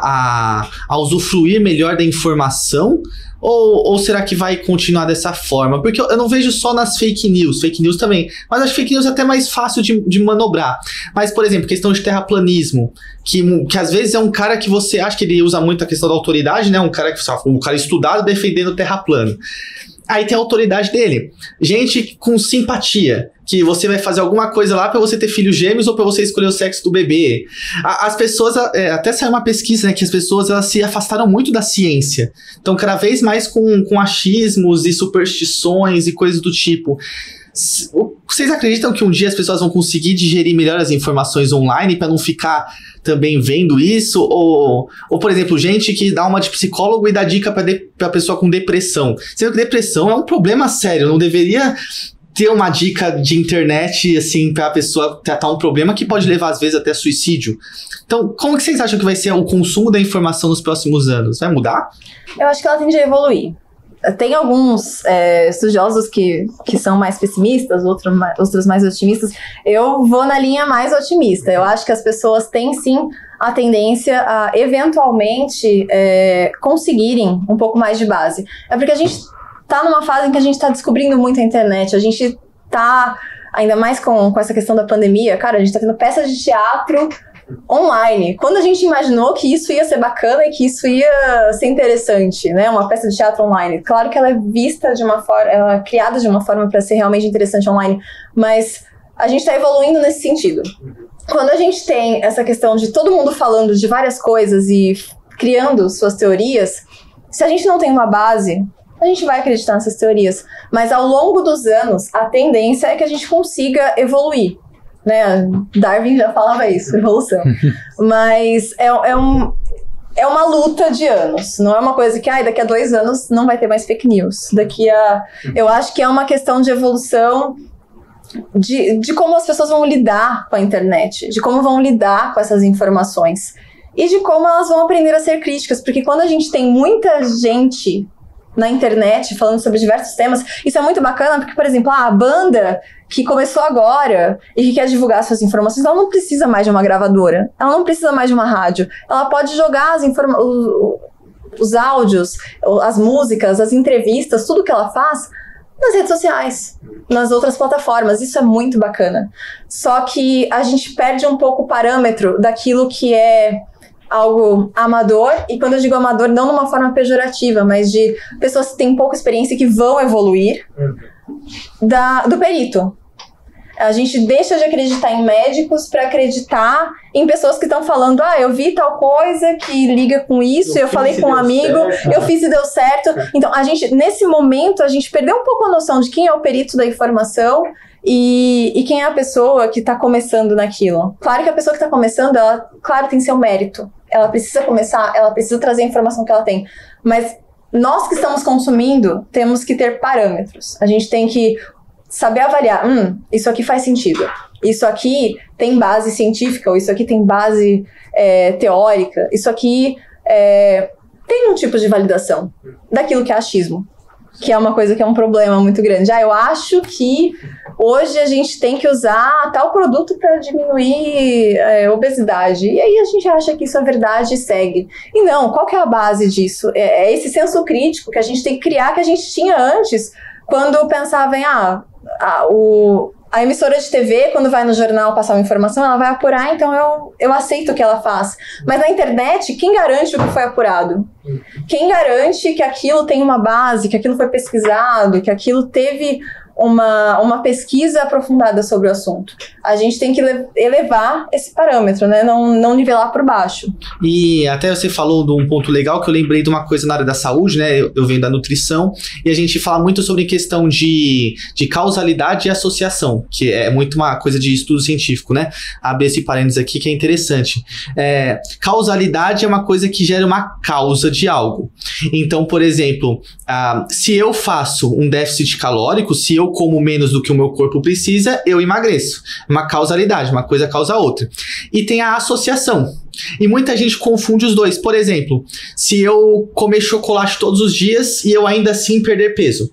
a, a usufruir melhor da informação? Ou, ou será que vai continuar dessa forma? Porque eu, eu não vejo só nas fake news, fake news também. Mas acho que fake news é até mais fácil de, de manobrar. Mas, por exemplo, questão de terraplanismo, que, que às vezes é um cara que você acha que ele usa muito a questão da autoridade, né? Um cara, que, um cara estudado defendendo o terra plano. Aí tem a autoridade dele. Gente com simpatia, que você vai fazer alguma coisa lá pra você ter filhos gêmeos ou pra você escolher o sexo do bebê. A, as pessoas, é, até saiu uma pesquisa, né, que as pessoas elas se afastaram muito da ciência. Então, cada vez mais com, com achismos e superstições e coisas do tipo. C- vocês acreditam que um dia as pessoas vão conseguir digerir melhor as informações online pra não ficar também vendo isso? Ou, ou, por exemplo, gente que dá uma de psicólogo e dá dica pra, de, pra pessoa com depressão. Sendo que depressão é um problema sério, não deveria ter uma dica de internet, assim, pra pessoa tratar um problema que pode levar, às vezes, até suicídio. Então, como que vocês acham que vai ser o consumo da informação nos próximos anos? Vai mudar? Eu acho que ela tende a evoluir. Tem alguns é, estudiosos que, que são mais pessimistas, outro, outros mais otimistas. Eu vou na linha mais otimista. Eu acho que as pessoas têm, sim, a tendência a, eventualmente, é, conseguirem um pouco mais de base. É porque a gente tá numa fase em que a gente tá descobrindo muito a internet. A gente tá ainda mais com, com essa questão da pandemia, cara, a gente tá tendo peças de teatro online. Quando a gente imaginou que isso ia ser bacana e que isso ia ser interessante, né? Uma peça de teatro online. Claro que ela é vista de uma forma, ela é criada de uma forma para ser realmente interessante online, mas a gente tá evoluindo nesse sentido. Quando a gente tem essa questão de todo mundo falando de várias coisas e criando suas teorias, se a gente não tem uma base, a gente vai acreditar nessas teorias. Mas ao longo dos anos, a tendência é que a gente consiga evoluir, né? Darwin já falava isso, evolução. Mas é, é, um, é uma luta de anos. Não é uma coisa que, ai, daqui a dois anos não vai ter mais fake news. Daqui a... Eu acho que é uma questão de evolução de, de como as pessoas vão lidar com a internet, de como vão lidar com essas informações e de como elas vão aprender a ser críticas. Porque quando a gente tem muita gente na internet falando sobre diversos temas, isso é muito bacana porque, por exemplo, a banda que começou agora e que quer divulgar suas informações, ela não precisa mais de uma gravadora, ela não precisa mais de uma rádio, ela pode jogar as informa- os áudios, as músicas, as entrevistas, tudo que ela faz nas redes sociais, nas outras plataformas. Isso é muito bacana. Só que a gente perde um pouco o parâmetro daquilo que é algo amador, e quando eu digo amador, não numa forma pejorativa, mas de pessoas que têm pouca experiência e que vão evoluir, da, do perito. A gente deixa de acreditar em médicos para acreditar em pessoas que estão falando, ah, eu vi tal coisa que liga com isso, eu, eu falei com um amigo, certo. eu fiz e deu certo. Então, a gente, nesse momento, a gente perdeu um pouco a noção de quem é o perito da informação E, e quem é a pessoa que está começando naquilo. Claro que a pessoa que está começando, ela, claro, tem seu mérito. Ela precisa começar, ela precisa trazer a informação que ela tem. Mas nós que estamos consumindo, temos que ter parâmetros. A gente tem que saber avaliar. Hum, isso aqui faz sentido. Isso aqui tem base científica, ou isso aqui tem base é, teórica. Isso aqui é, tem um tipo de validação daquilo que é achismo, que é uma coisa que é um problema muito grande. Ah, eu acho que hoje a gente tem que usar tal produto para diminuir é, obesidade. E aí a gente acha que isso é verdade e segue. E não, qual que é a base disso? É, é esse senso crítico que a gente tem que criar, que a gente tinha antes, quando pensava em... Ah, a, o, a emissora de T V, quando vai no jornal passar uma informação, ela vai apurar, então eu, eu aceito o que ela faz. Mas na internet, quem garante o que foi apurado? Quem garante que aquilo tem uma base, que aquilo foi pesquisado, que aquilo teve uma, uma pesquisa aprofundada sobre o assunto? A gente tem que elevar esse parâmetro, né? Não, não nivelar por baixo. E até você falou de um ponto legal, que eu lembrei de uma coisa na área da saúde, né? Eu, eu venho da nutrição, e a gente fala muito sobre questão de, de causalidade e associação, que é muito uma coisa de estudo científico, né? Abrir esse parênteses aqui que é interessante. É, causalidade é uma coisa que gera uma causa de algo. Então, por exemplo, ah, se eu faço um déficit calórico, se eu como menos do que o meu corpo precisa, eu emagreço. Uma causalidade, uma coisa causa a outra. E tem a associação. E muita gente confunde os dois. Por exemplo, se eu comer chocolate todos os dias e eu ainda assim perder peso,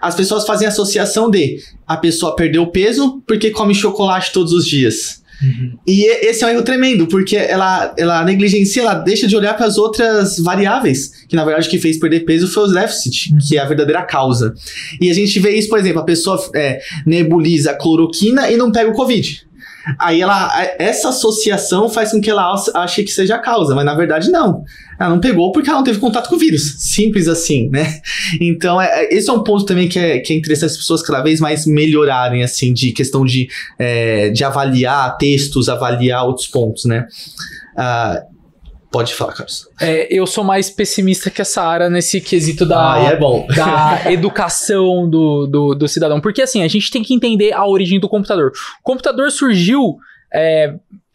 as pessoas fazem a associação de a pessoa perdeu peso porque come chocolate todos os dias. Uhum. E esse é um erro tremendo, porque ela, ela negligencia, ela deixa de olhar para as outras variáveis, que na verdade o que fez perder peso foi o déficit, uhum, que é a verdadeira causa. E a gente vê isso, por exemplo, a pessoa é, nebuliza a cloroquina e não pega o Covid. Aí ela, essa associação faz com que ela ache que seja a causa, mas na verdade não. Ela não pegou porque ela não teve contato com o vírus. Simples assim, né? Então, é, esse é um ponto também que é, que é interessante as pessoas cada vez mais melhorarem, assim, de questão de, é, de avaliar textos, avaliar outros pontos, né? Uh, Pode falar, Carlos. É, eu sou mais pessimista que a Saara nesse quesito da, ah, é bom. da educação do, do, do cidadão. Porque assim, a gente tem que entender a origem do computador. O computador surgiu é,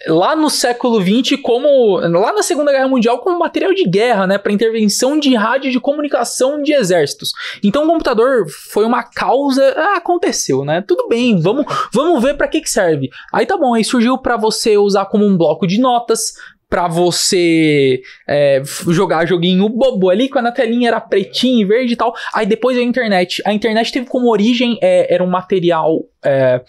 lá no século vinte, como, lá na Segunda Guerra Mundial, como material de guerra, né, para intervenção de rádio, de comunicação de exércitos. Então o computador foi uma causa... Ah, aconteceu, né? Tudo bem, vamos, vamos ver para que, que serve. Aí tá bom, aí surgiu para você usar como um bloco de notas, pra você é, jogar joguinho bobo ali, quando a telinha era pretinha e verde e tal. Aí depois veio a internet. A internet teve como origem, é, era um material é,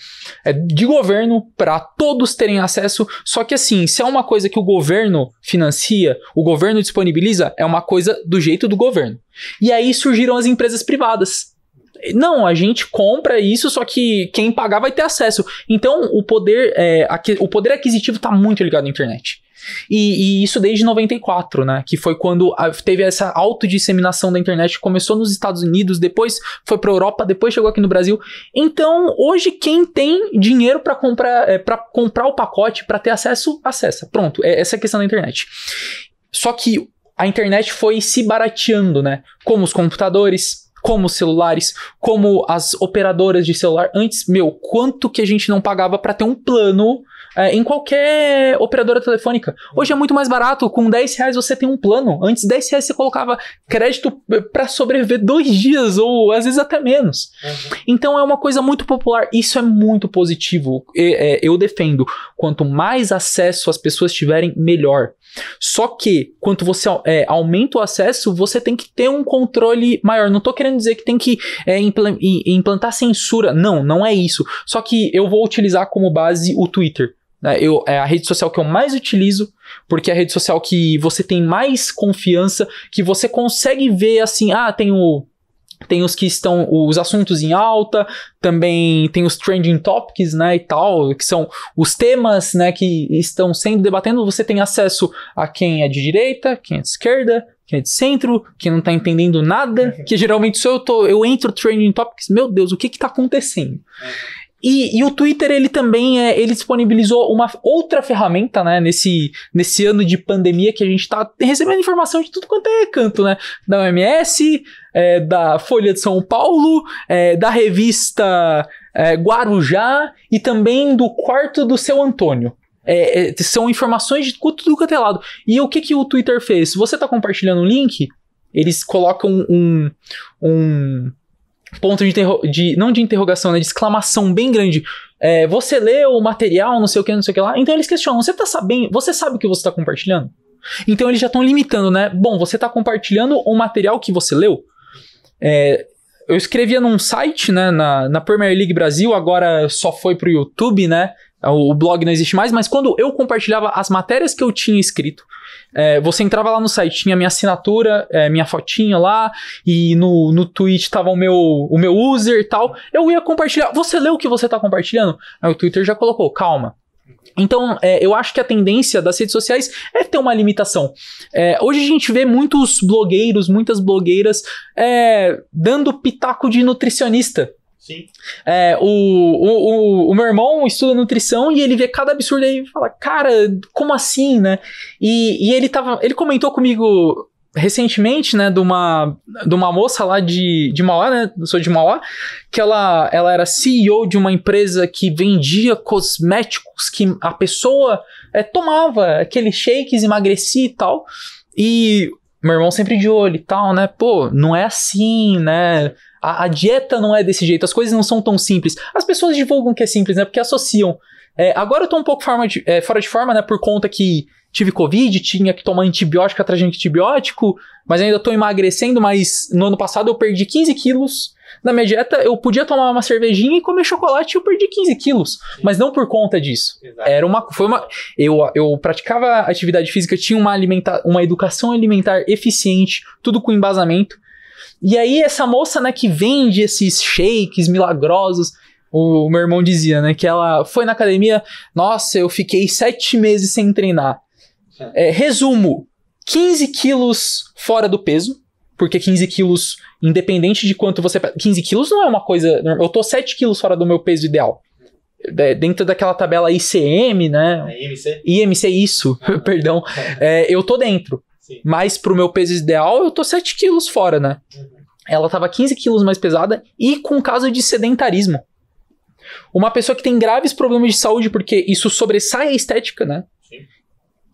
é, de governo para todos terem acesso. Só que assim, se é uma coisa que o governo financia, o governo disponibiliza, é uma coisa do jeito do governo. E aí surgiram as empresas privadas. não, a gente compra isso, só que quem pagar vai ter acesso. Então, o poder, é, aqui, o poder aquisitivo tá muito ligado à internet. E, e isso desde noventa e quatro, né? Que foi quando a, teve essa autodisseminação da internet. Começou nos Estados Unidos, depois foi pra Europa, depois chegou aqui no Brasil. Então, hoje, quem tem dinheiro pra comprar, é, pra comprar o pacote, pra ter acesso, acessa. Pronto, é, essa é a questão da internet. Só que a internet foi se barateando, né? Como os computadores, como os celulares, como as operadoras de celular. Antes, meu, quanto que a gente não pagava pra ter um plano... É, em qualquer operadora telefônica. Hoje é muito mais barato, com dez reais você tem um plano. Antes, dez reais você colocava crédito pra sobreviver dois dias, ou às vezes até menos. Uhum. Então é uma coisa muito popular, isso é muito positivo. E, é, eu defendo, quanto mais acesso as pessoas tiverem, melhor. Só que, quanto você é, aumenta o acesso, você tem que ter um controle maior. Não tô querendo dizer que tem que é, impl- implantar censura, não, não é isso. Só que eu vou utilizar como base o Twitter. Eu, é a rede social que eu mais utilizo, porque é a rede social que você tem mais confiança, que você consegue ver assim, ah, tem o... Tem os que estão, os assuntos em alta, também tem os trending topics, né, e tal, que são os temas, né, que estão sendo debatendo. Você tem acesso a quem é de direita, quem é de esquerda, quem é de centro, quem não tá entendendo nada, uhum. Que geralmente sou eu, tô, eu entro trending topics, meu Deus, o que que tá acontecendo? Uhum. E, e o Twitter, ele também é, ele disponibilizou uma outra ferramenta, né, nesse, nesse ano de pandemia que a gente tá recebendo informação de tudo quanto é canto, né, da O M S, é, da Folha de São Paulo, é, da revista é, Guarujá e também do quarto do seu Antônio. É, é, são informações de tudo quanto é lado. E o que, que o Twitter fez? Se você tá compartilhando um link, eles colocam um... um ponto de, interro- de... Não de interrogação, né? De exclamação bem grande. É, você leu o material, não sei o que, não sei o que lá. Então eles questionam. Você tá sabendo... Você sabe o que você tá compartilhando? Então eles já estão limitando, né? Bom, você tá compartilhando o material que você leu? É, eu escrevia num site, né? Na, na Premier League Brasil. Agora só foi pro YouTube, né? O blog não existe mais. Mas quando eu compartilhava as matérias que eu tinha escrito... É, você entrava lá no site, tinha minha assinatura, é, minha fotinha lá, e no, no tweet tava o meu, o meu user e tal. Eu ia compartilhar. Você leu o que você tá compartilhando? Aí o Twitter já colocou, calma. Então, é, eu acho que a tendência das redes sociais é ter uma limitação. É, hoje a gente vê muitos blogueiros, muitas blogueiras é, dando pitaco de nutricionista. Sim. É, o, o, o, o meu irmão estuda nutrição e ele vê cada absurdo aí e fala, cara, como assim, né? E, e ele, tava, ele comentou comigo recentemente, né, de uma, de uma moça lá de, de Mauá, né, eu sou de Mauá, que ela, ela era C E O de uma empresa que vendia cosméticos que a pessoa é, tomava, aqueles shakes, emagrecia e tal, e meu irmão sempre de olho e tal, né, pô, não é assim, né... A, a dieta não é desse jeito, as coisas não são tão simples. As pessoas divulgam que é simples, né? Porque associam. É, agora eu tô um pouco forma de, é, fora de forma, né? Por conta que tive Covid, tinha que tomar antibiótico atrás de antibiótico, mas ainda tô emagrecendo, mas no ano passado eu perdi quinze quilos. Na minha dieta eu podia tomar uma cervejinha e comer chocolate e eu perdi quinze quilos. Mas não por conta disso. Exato. Era uma, foi uma, eu, eu praticava atividade física, tinha uma, alimenta, uma educação alimentar eficiente, tudo com embasamento. E aí essa moça, né, que vende esses shakes milagrosos, o, o meu irmão dizia, né, que ela foi na academia, nossa, eu fiquei sete meses sem treinar. É, resumo, quinze quilos fora do peso, porque quinze quilos, independente de quanto você... quinze quilos não é uma coisa... Eu tô sete quilos fora do meu peso ideal. É, dentro daquela tabela I C M, né? É I M C? I M C, isso, ah, perdão. É, eu tô dentro. Sim. Mas pro meu peso ideal, eu tô sete quilos fora, né? Uhum. Ela tava quinze quilos mais pesada e com caso de sedentarismo. Uma pessoa que tem graves problemas de saúde, porque isso sobressai a estética, né? Sim.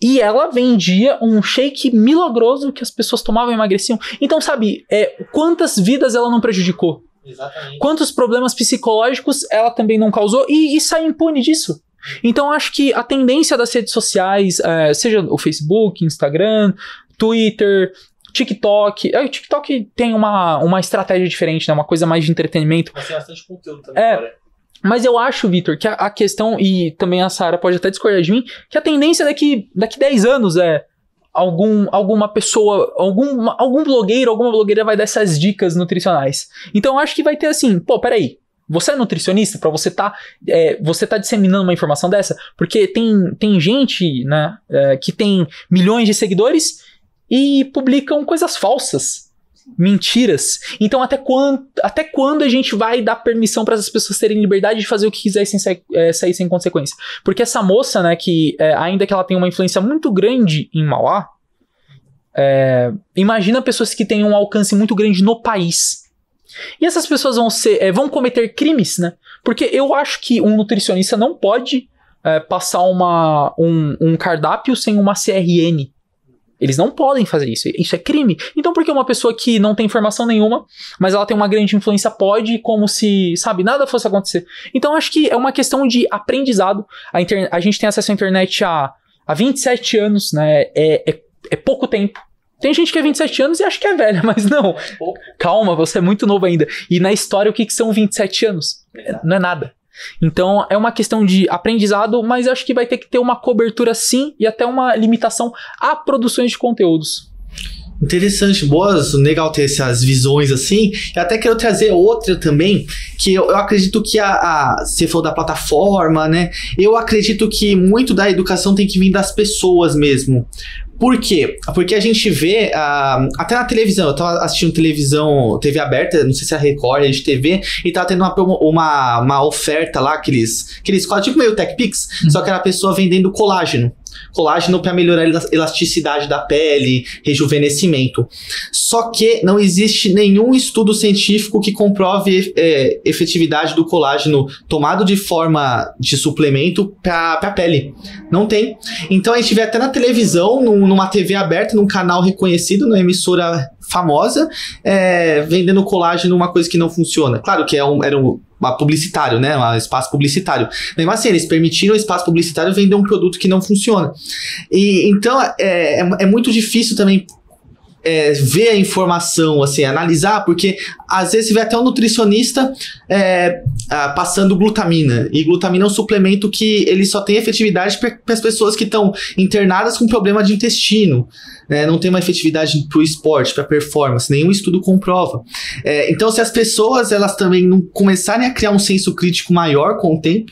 E ela vendia um shake milagroso que as pessoas tomavam e emagreciam. Então, sabe, é, quantas vidas ela não prejudicou? Exatamente. Quantos problemas psicológicos ela também não causou e, e sai impune disso? Então, acho que a tendência das redes sociais, é, seja o Facebook, Instagram, Twitter, TikTok... É, o TikTok tem uma, uma estratégia diferente, né? Uma coisa mais de entretenimento. Mas tem bastante conteúdo também, é, cara. Mas eu acho, Vitor, que a, a questão... E também a Saara pode até discordar de mim, que a tendência daqui, daqui dez anos é... algum, alguma pessoa, algum, algum blogueiro, alguma blogueira vai dar essas dicas nutricionais. Então eu acho que vai ter assim, pô, peraí, você é nutricionista pra você tá, é, você tá disseminando uma informação dessa? Porque tem, tem gente, né, é, que tem milhões de seguidores e publicam coisas falsas. Mentiras. Então até quando, até quando a gente vai dar permissão para essas pessoas terem liberdade de fazer o que quiser sem sair, é, sair sem consequência? Porque essa moça, né, que é, ainda que ela tenha uma influência muito grande em Mauá, é, imagina pessoas que têm um alcance muito grande no país. E essas pessoas vão ser, é, vão cometer crimes, né? Porque eu acho que um nutricionista não pode é, passar uma, um, um cardápio sem uma C R N. Eles não podem fazer isso, isso é crime. Então por que uma pessoa que não tem informação nenhuma, mas ela tem uma grande influência, pode, como se, sabe, nada fosse acontecer? Então acho que é uma questão de aprendizado. A, interne- a gente tem acesso à internet há, há vinte e sete anos, né? É, é, é pouco tempo. Tem gente que é vinte e sete anos e acha que é velha, mas não. Pouco. Calma, você é muito novo ainda. E na história, o que, que são vinte e sete anos? Não é nada. Então é uma questão de aprendizado, mas acho que vai ter que ter uma cobertura sim e até uma limitação a produções de conteúdos. Interessante, boas, legal ter essas visões assim. Eu até quero trazer outra também, que eu, eu acredito que a, a... Você falou da plataforma, né? Eu acredito que muito da educação tem que vir das pessoas mesmo. Por quê? Porque a gente vê, uh, até na televisão, eu tava assistindo televisão, T V aberta, não sei se é a Record, a Rede T V, e tava tendo uma, uma, uma oferta lá, aqueles, aqueles tipo meio Tech Pix, uhum. Só que era a pessoa vendendo colágeno. Colágeno para melhorar a elasticidade da pele, rejuvenescimento. Só que não existe nenhum estudo científico que comprove é, efetividade do colágeno tomado de forma de suplemento para a pele. Não tem. Então a gente vê até na televisão, num, numa T V aberta, num canal reconhecido, numa emissora famosa, é, vendendo colágeno, uma coisa que não funciona. Claro que é um, era um publicitário, né? Um espaço publicitário. Mas assim, eles permitiram o espaço publicitário vender um produto que não funciona. E, então, é, é, é muito difícil também é, ver a informação, assim, analisar, porque às vezes você vê até um nutricionista é, ah, passando glutamina. E glutamina é um suplemento que ele só tem efetividade para as pessoas que estão internadas com problema de intestino. É, não tem uma efetividade para o esporte, para performance, nenhum estudo comprova. É, então, se as pessoas elas também não começarem a criar um senso crítico maior com o tempo,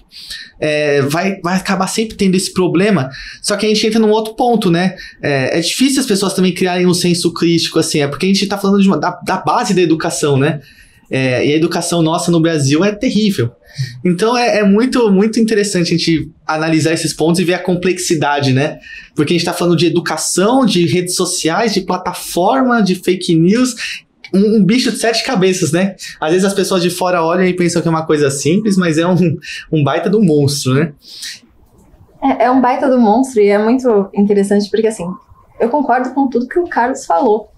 é, vai, vai acabar sempre tendo esse problema. Só que a gente entra num outro ponto, né? É, é difícil as pessoas também criarem um senso crítico, assim, é porque a gente está falando de uma, da, da base da educação, né? É, e a educação nossa no Brasil é terrível. Então é, é muito, muito interessante a gente analisar esses pontos e ver a complexidade, né? Porque a gente está falando de educação, de redes sociais, de plataforma, de fake news, um, um bicho de sete cabeças, né? Às vezes as pessoas de fora olham e pensam que é uma coisa simples, mas é um, um baita do monstro, né? É, é um baita do monstro e é muito interessante porque, assim, eu concordo com tudo que o Carlos falou.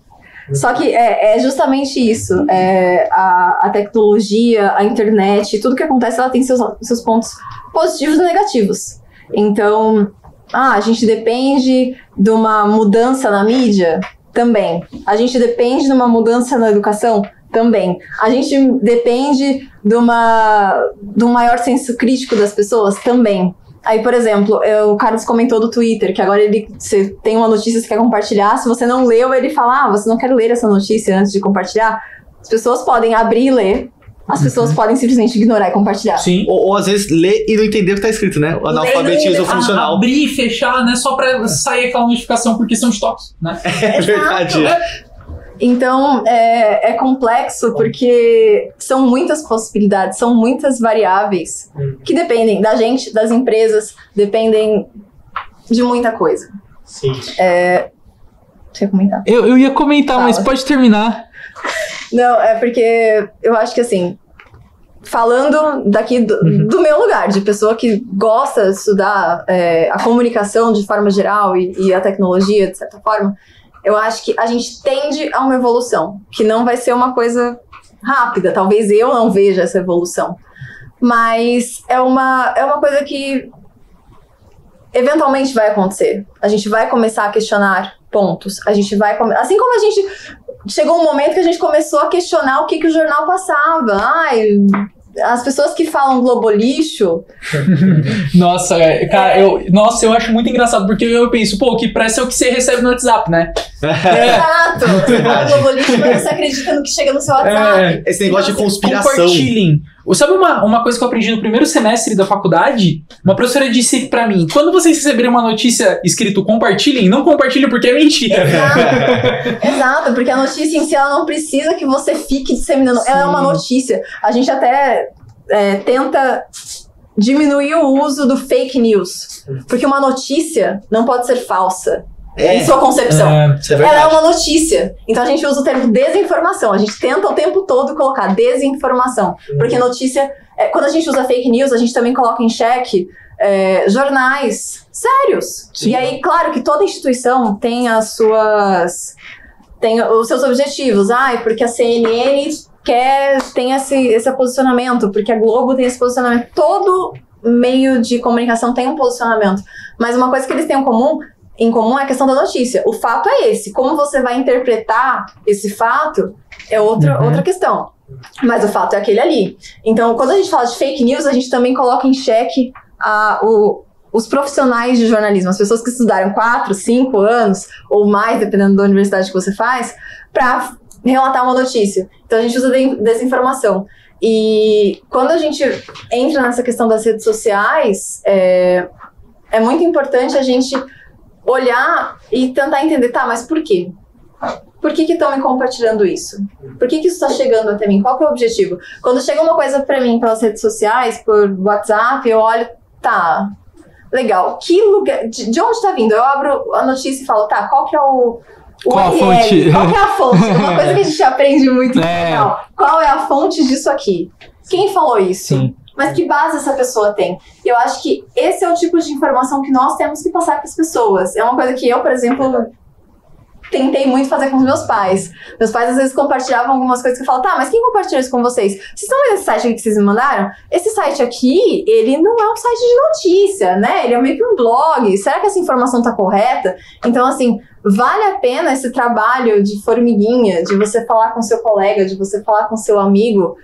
Só que é, é justamente isso, é, a, a tecnologia, a internet, tudo que acontece, ela tem seus, seus pontos positivos e negativos. Então, ah, a gente depende de uma mudança na mídia? Também. A gente depende de uma mudança na educação? Também. A gente depende de, uma, de um maior senso crítico das pessoas? Também. Aí, por exemplo, eu, o Carlos comentou do Twitter, que agora ele, você tem uma notícia que você quer compartilhar, se você não leu, ele fala, ah, você não quer ler essa notícia antes de compartilhar? As pessoas podem abrir e ler, as pessoas uhum. podem simplesmente ignorar e compartilhar. Sim. Ou, ou às vezes ler e não entender o que tá escrito, né? O analfabetismo funcional. Abrir e fechar, né? Só pra sair aquela notificação, porque são de toques, né? É, é verdade. É. Então, é, é complexo porque são muitas possibilidades, são muitas variáveis que dependem da gente, das empresas, dependem de muita coisa. Sim. É, deixa eu comentar. Eu, eu ia comentar, Fala. Mas pode terminar. Não, é porque eu acho que, assim, falando daqui do, uhum. do meu lugar, de pessoa que gosta de estudar é, a comunicação de forma geral e, e a tecnologia, de certa forma, eu acho que a gente tende a uma evolução, que não vai ser uma coisa rápida, talvez eu não veja essa evolução, mas é uma, é uma coisa que eventualmente vai acontecer. A gente vai começar a questionar pontos, a gente vai, come- assim como a gente, chegou um momento que a gente começou a questionar o que, que o jornal passava, ai, As pessoas que falam globolixo... Nossa, cara, eu, nossa, eu acho muito engraçado, porque eu penso, pô, que pressa é o que você recebe no WhatsApp, né? É. Exato! Você fala globolixo, mas você acredita no que chega no seu WhatsApp. É. Esse negócio então, de conspiração. Compartilhem. Sabe uma, uma coisa que eu aprendi no primeiro semestre da faculdade? Uma professora disse pra mim, quando vocês receberem uma notícia escrito compartilhem, não compartilhem porque é mentira. Exato, exato, porque a notícia em si, ela não precisa que você fique disseminando. Sim. Ela é uma notícia. A gente até é, tenta diminuir o uso do fake news, porque uma notícia não pode ser falsa. É. Em sua concepção. É, isso é verdade. Ela é uma notícia. Então a gente usa o termo desinformação. A gente tenta o tempo todo colocar desinformação. Hum. Porque notícia... É, quando a gente usa fake news, a gente também coloca em xeque é, jornais sérios. Sim. E aí, claro que toda instituição tem as suas... Tem os seus objetivos. Ah, é porque a C N N quer, tem esse, esse posicionamento. Porque a Globo tem esse posicionamento. Todo meio de comunicação tem um posicionamento. Mas uma coisa que eles têm em comum... Em comum é a questão da notícia. O fato é esse. Como você vai interpretar esse fato é outra, uhum. outra questão. Mas o fato é aquele ali. Então, quando a gente fala de fake news, a gente também coloca em xeque a, o, os profissionais de jornalismo. As pessoas que estudaram quatro, cinco anos, ou mais, dependendo da universidade que você faz, para relatar uma notícia. Então, a gente usa desinformação. E quando a gente entra nessa questão das redes sociais, é, é muito importante a gente... olhar e tentar entender, tá, mas por quê? Por que que estão me compartilhando isso? Por que que isso está chegando até mim? Qual que é o objetivo? Quando chega uma coisa pra mim pelas redes sociais, por WhatsApp, eu olho, tá, legal, que lugar, de, de onde tá vindo? Eu abro a notícia e falo, tá, qual que é o... o qual U R L? A fonte? Qual que é a fonte? Uma coisa que a gente aprende muito, é. Legal. Qual é a fonte disso aqui? Quem falou isso? Sim. Mas que base essa pessoa tem? Eu acho que esse é o tipo de informação que nós temos que passar para as pessoas. É uma coisa que eu, por exemplo, tentei muito fazer com os meus pais. Meus pais, às vezes, compartilhavam algumas coisas que eu falava, tá, mas quem compartilhou isso com vocês? Vocês estão vendo esse site aqui que vocês me mandaram? Esse site aqui, ele não é um site de notícia, né? Ele é meio que um blog. Será que essa informação tá correta? Então, assim, vale a pena esse trabalho de formiguinha, de você falar com seu colega, de você falar com seu amigo...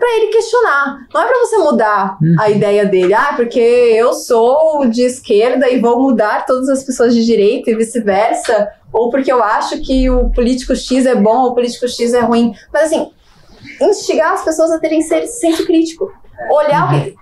pra ele questionar. Não é pra você mudar uhum. a ideia dele. Ah, porque eu sou de esquerda e vou mudar todas as pessoas de direita e vice-versa. Ou porque eu acho que o político X é bom ou o político X é ruim. Mas assim, instigar as pessoas a terem senso crítico. Olhar uhum. o que...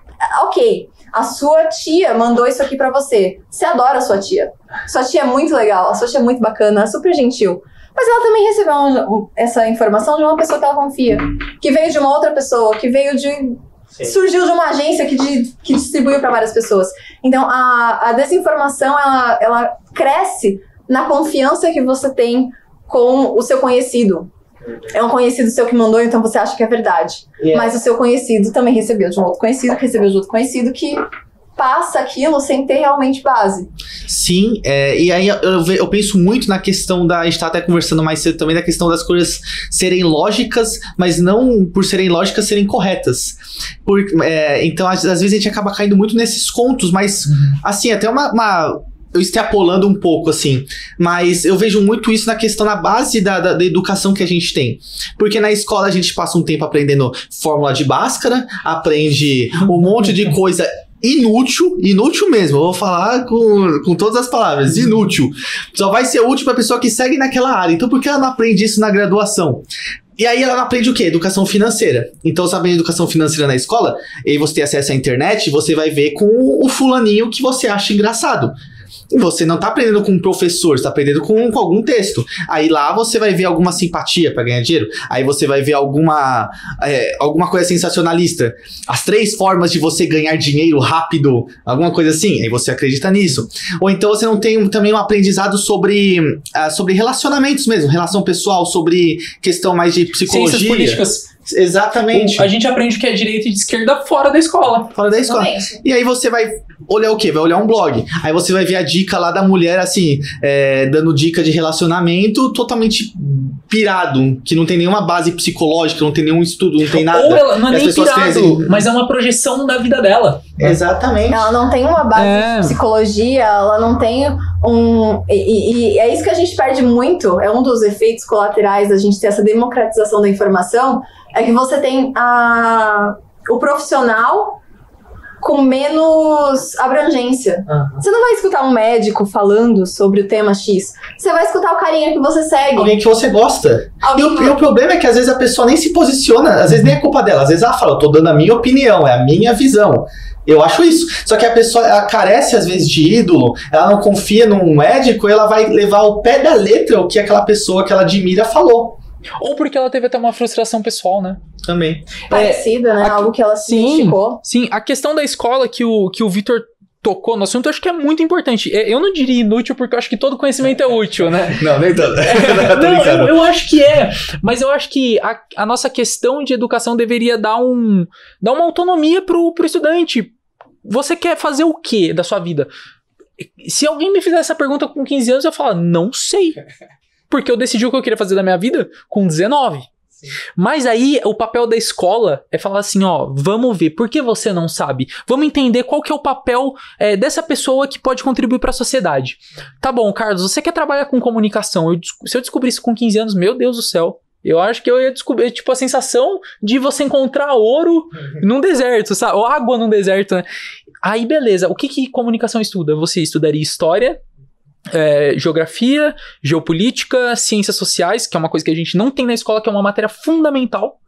Ok, a sua tia mandou isso aqui pra você. Você adora a sua tia. Sua tia é muito legal, a sua tia é muito bacana, é super gentil. Mas ela também recebeu um, essa informação de uma pessoa que ela confia. Que veio de uma outra pessoa, que veio de... Sim. Surgiu de uma agência que, de, que distribuiu para várias pessoas. Então, a, a desinformação, ela, ela cresce na confiança que você tem com o seu conhecido. É um conhecido seu que mandou, então você acha que é verdade. Yeah. Mas o seu conhecido também recebeu de um outro conhecido, que recebeu de outro conhecido, que... passa aquilo sem ter realmente base. Sim, é, e aí eu, eu penso muito na questão da... A gente tá até conversando mais cedo também da questão das coisas serem lógicas, mas não por serem lógicas, serem corretas. Por, é, então, às, às vezes a gente acaba caindo muito nesses contos, mas assim, até uma... uma eu extrapolando um pouco, assim. Mas eu vejo muito isso na questão, na base da, da, da educação que a gente tem. Porque na escola a gente passa um tempo aprendendo fórmula de Bhaskara, aprende um monte de coisa... inútil, inútil mesmo, eu vou falar com, com todas as palavras, inútil. Só vai ser útil pra pessoa que segue naquela área, então por que ela não aprende isso na graduação? E aí ela aprende o quê? Educação financeira. Então, sabendo educação financeira na escola, e você tem acesso à internet, você vai ver com o fulaninho que você acha engraçado. Você não tá aprendendo com um professor, você tá aprendendo com, com algum texto. Aí lá você vai ver alguma simpatia pra ganhar dinheiro. Aí você vai ver alguma, é, alguma coisa sensacionalista. As três formas de você ganhar dinheiro rápido, alguma coisa assim. Aí você acredita nisso. Ou então você não tem um, também um aprendizado sobre, uh, sobre relacionamentos mesmo. Relação pessoal, sobre questão mais de psicologia. Ciências políticas. Exatamente. O, a gente aprende o que é direita e de esquerda fora da escola. Fora da escola. Exatamente. E aí você vai olhar o quê? Vai olhar um blog. Aí você vai ver a dica lá da mulher, assim, é, dando dica de relacionamento totalmente pirado, que não tem nenhuma base psicológica, não tem nenhum estudo, não tem nada. Ou ela não é nem pirado, fazem... mas é uma projeção da vida dela. Exatamente. Ela não tem uma base é. de psicologia, ela não tem um... E, e, e é isso que a gente perde muito, é um dos efeitos colaterais da gente ter essa democratização da informação, é que você tem a, o profissional com menos abrangência. Uhum. Você não vai escutar um médico falando sobre o tema X. Você vai escutar o carinha que você segue. Alguém que você gosta. E o, e o problema é que às vezes a pessoa nem se posiciona. Às vezes nem é culpa dela. Às vezes ela fala, eu tô dando a minha opinião, é a minha visão. Eu acho isso. Só que a pessoa, ela carece às vezes de ídolo, ela não confia num médico, ela vai levar ao pé da letra o que aquela pessoa que ela admira falou. Ou porque ela teve até uma frustração pessoal, né? Também. Parecida, é, né? A, Algo que ela se sim, identificou. Sim, a questão da escola que o, que o Vitor tocou no assunto, eu acho que é muito importante. Eu não diria inútil, porque eu acho que todo conhecimento é útil, né? Não, nem tanto. Não, eu, eu acho que é. Mas eu acho que a, a nossa questão de educação deveria dar, um, dar uma autonomia pro, pro estudante. Você quer fazer o quê da sua vida? Se alguém me fizer essa pergunta com quinze anos, eu falo, não sei. Porque eu decidi o que eu queria fazer da minha vida com dezenove. Sim. Mas aí o papel da escola é falar assim, ó, vamos ver, por que você não sabe? Vamos entender qual que é o papel é, dessa pessoa que pode contribuir para a sociedade. Tá bom, Carlos, você quer trabalhar com comunicação. Eu, se eu descobrisse com quinze anos, meu Deus do céu. Eu acho que eu ia descobrir, tipo, a sensação de você encontrar ouro num deserto, sabe? Ou água num deserto, né? Aí, beleza. O que que comunicação estuda? Você estudaria história, é, geografia, geopolítica, ciências sociais, que é uma coisa que a gente não tem na escola, que é uma matéria fundamental.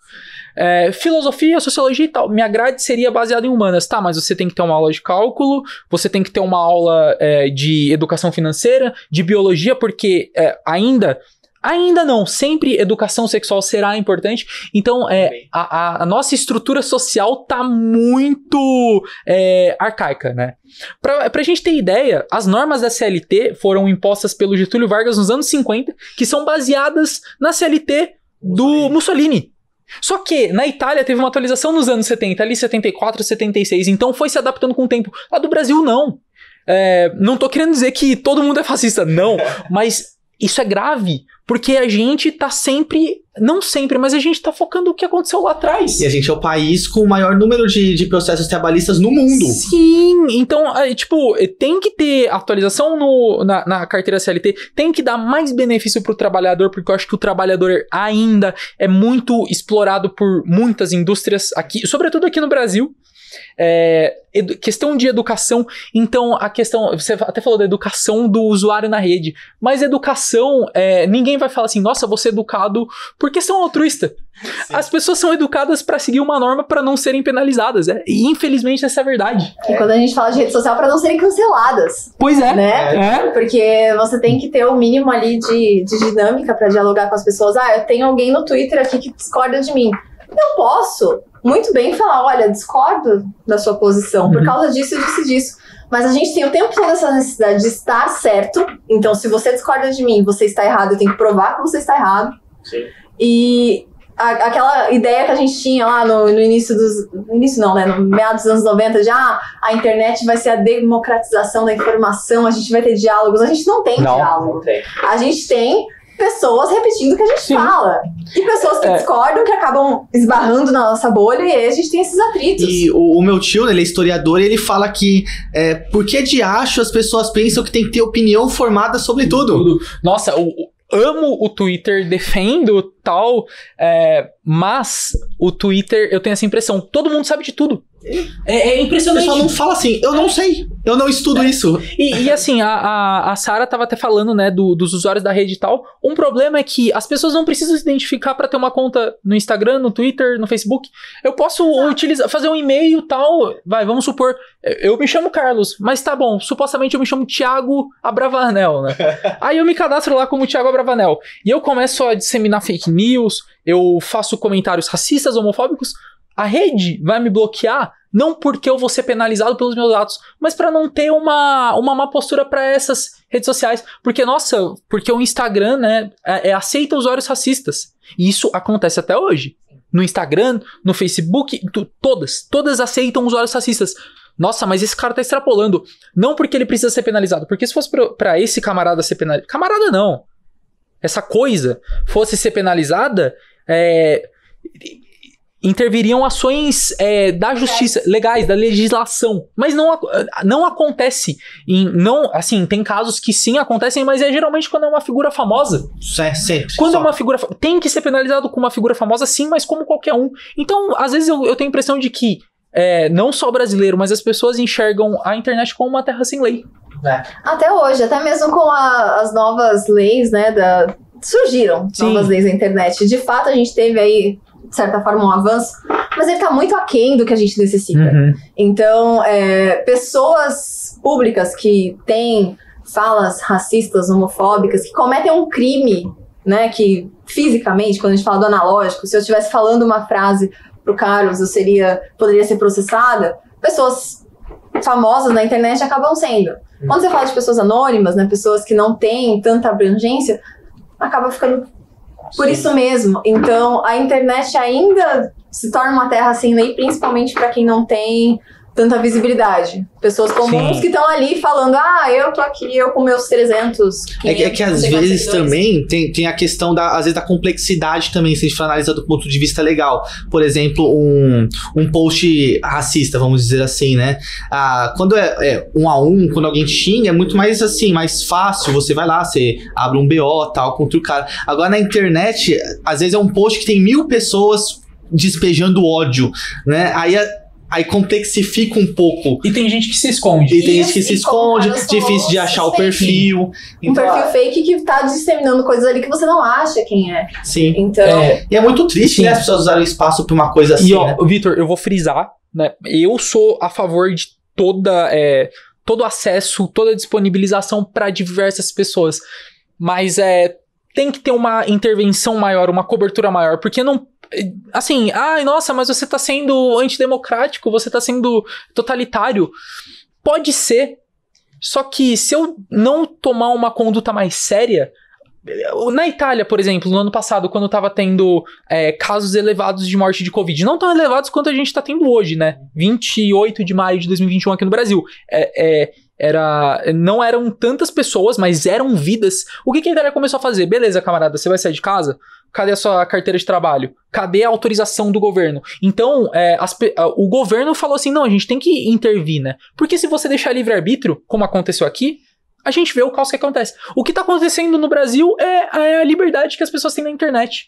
É, filosofia, sociologia e tal. Minha grade seria baseada em humanas. Tá, mas você tem que ter uma aula de cálculo, você tem que ter uma aula é, de educação financeira, de biologia, porque é, ainda... Ainda não, sempre educação sexual será importante, então é, a, a nossa estrutura social tá muito é, arcaica, né? Pra, pra gente ter ideia, as normas da C L T foram impostas pelo Getúlio Vargas nos anos cinquenta, que são baseadas na C L T do Mussolini. Mussolini. Só que na Itália teve uma atualização nos anos setenta, ali setenta e quatro, setenta e seis, então foi se adaptando com o tempo. Lá do Brasil, não. É, não tô querendo dizer que todo mundo é fascista, não, mas... Isso é grave, porque a gente tá sempre, não sempre, mas a gente tá focando o que aconteceu lá atrás. E a gente é o país com o maior número de, de processos trabalhistas no mundo. Sim, então, é, tipo, tem que ter atualização no, na, na carteira C L T, tem que dar mais benefício pro trabalhador, porque eu acho que o trabalhador ainda é muito explorado por muitas indústrias aqui, sobretudo aqui no Brasil. É, edu- questão de educação. Então a questão, você até falou da educação do usuário na rede, mas educação, é, ninguém vai falar assim, nossa, vou ser educado por questão altruísta. Sim. As pessoas são educadas para seguir uma norma para não serem penalizadas, é? E infelizmente essa é a verdade. E quando a gente fala de rede social, para não serem canceladas. Pois é, né? É. Porque você tem que ter o mínimo ali de, de dinâmica para dialogar com as pessoas. Ah, eu tenho alguém no Twitter aqui que discorda de mim. Eu posso muito bem falar, olha, discordo da sua posição, por causa disso, disso e disso. Mas a gente tem o tempo todo essa necessidade de estar certo. Então, se você discorda de mim, você está errado, eu tenho que provar que você está errado. Sim. E a, aquela ideia que a gente tinha lá no, no início dos... No início não, né? No meados dos anos noventa, de ah, a internet vai ser a democratização da informação, a gente vai ter diálogos. A gente não tem não, diálogo. Não tem. A gente tem... pessoas repetindo o que a gente Sim. fala. E pessoas que é. discordam, que acabam esbarrando na nossa bolha, e aí a gente tem esses atritos. E o, o meu tio, né, ele é historiador, e ele fala que é, por que de acho as pessoas pensam que tem que ter opinião formada sobre tudo? tudo. Nossa, eu, eu amo o Twitter, defendo tal, é, mas o Twitter, eu tenho essa impressão, todo mundo sabe de tudo. É, é impressionante. O pessoal não fala assim, eu não sei, eu não estudo é. isso. E, e assim, a, a, a Saara tava até falando, né, do, dos usuários da rede e tal. Um problema é que as pessoas não precisam se identificar pra ter uma conta no Instagram, no Twitter, no Facebook. Eu posso ah. utilizar, fazer um e-mail e tal. Vai, vamos supor, eu me chamo Carlos, mas tá bom, supostamente eu me chamo Thiago Abravanel, né? Aí eu me cadastro lá como Thiago Abravanel. E eu começo a disseminar fake news, eu faço comentários racistas, homofóbicos. A rede vai me bloquear, não porque eu vou ser penalizado pelos meus atos, mas para não ter uma, uma má postura para essas redes sociais. Porque, nossa, porque o Instagram, né, é, é, aceita usuários racistas. E isso acontece até hoje. No Instagram, no Facebook, tu, todas, todas aceitam usuários racistas. Nossa, mas esse cara tá extrapolando. Não porque ele precisa ser penalizado, porque se fosse para esse camarada ser penalizado... Camarada não. Essa coisa fosse ser penalizada, é... interviriam ações é, da justiça, legais, da legislação. Mas não, não acontece. Em, não, assim, tem casos que sim acontecem, mas é geralmente quando é uma figura famosa. É, sempre. Quando só. é uma figura... Tem que ser penalizado com uma figura famosa, sim, mas como qualquer um. Então, às vezes eu, eu tenho a impressão de que é, não só brasileiro, mas as pessoas enxergam a internet como uma terra sem lei. É. Até hoje, até mesmo com a, as novas leis, né, da... surgiram sim. novas leis na internet. De fato, a gente teve aí, de certa forma, um avanço, mas ele tá muito aquém do que a gente necessita. Uhum. Então, é, pessoas públicas que têm falas racistas, homofóbicas, que cometem um crime, né, que fisicamente, quando a gente fala do analógico, se eu estivesse falando uma frase pro Carlos, eu seria, poderia ser processada, pessoas famosas na internet acabam sendo. Uhum. Quando você fala de pessoas anônimas, né, pessoas que não têm tanta abrangência, acaba ficando por Sim. isso mesmo. Então, a internet ainda se torna uma terra sem lei, principalmente para quem não tem tanta visibilidade. Pessoas comuns Sim. que estão ali falando, ah, eu tô aqui, eu com meus trezentos, quinhentos... É que, é que às vezes também tem, tem a questão, da, às vezes, da complexidade também, se a gente for analisar do ponto de vista legal. Por exemplo, um, um post racista, vamos dizer assim, né? Ah, quando é, é um a um, quando alguém xinga, é muito mais assim, mais fácil. Você vai lá, você abre um B O, tal, contra o cara. Agora, na internet, às vezes é um post que tem mil pessoas despejando ódio, né? Aí... A, Aí complexifica um pouco. E tem gente que se esconde. E, e tem gente que se esconde, difícil de achar o perfil. Um perfil fake que tá disseminando coisas ali que você não acha quem é. Sim. Então... É. E é muito triste, né? As pessoas usarem espaço pra uma coisa assim. E ó, né? Vitor, eu vou frisar, né? Eu sou a favor de toda, é, todo acesso, toda disponibilização pra diversas pessoas. Mas é, tem que ter uma intervenção maior, uma cobertura maior, porque não... Assim, ai, nossa, mas você tá sendo antidemocrático, você tá sendo totalitário. Pode ser, só que se eu não tomar uma conduta mais séria... Na Itália, por exemplo, no ano passado, quando tava tendo é, casos elevados de morte de Covid, não tão elevados quanto a gente tá tendo hoje, né? vinte e oito de maio de dois mil e vinte e um aqui no Brasil. É... é Era, não eram tantas pessoas, mas eram vidas. O que, que a Itália começou a fazer? Beleza, camarada, você vai sair de casa? Cadê a sua carteira de trabalho? Cadê a autorização do governo? Então, é, as, o governo falou assim, não, a gente tem que intervir, né? Porque se você deixar livre-arbítrio, como aconteceu aqui, a gente vê o caos que acontece. O que está acontecendo no Brasil é, é a liberdade que as pessoas têm na internet.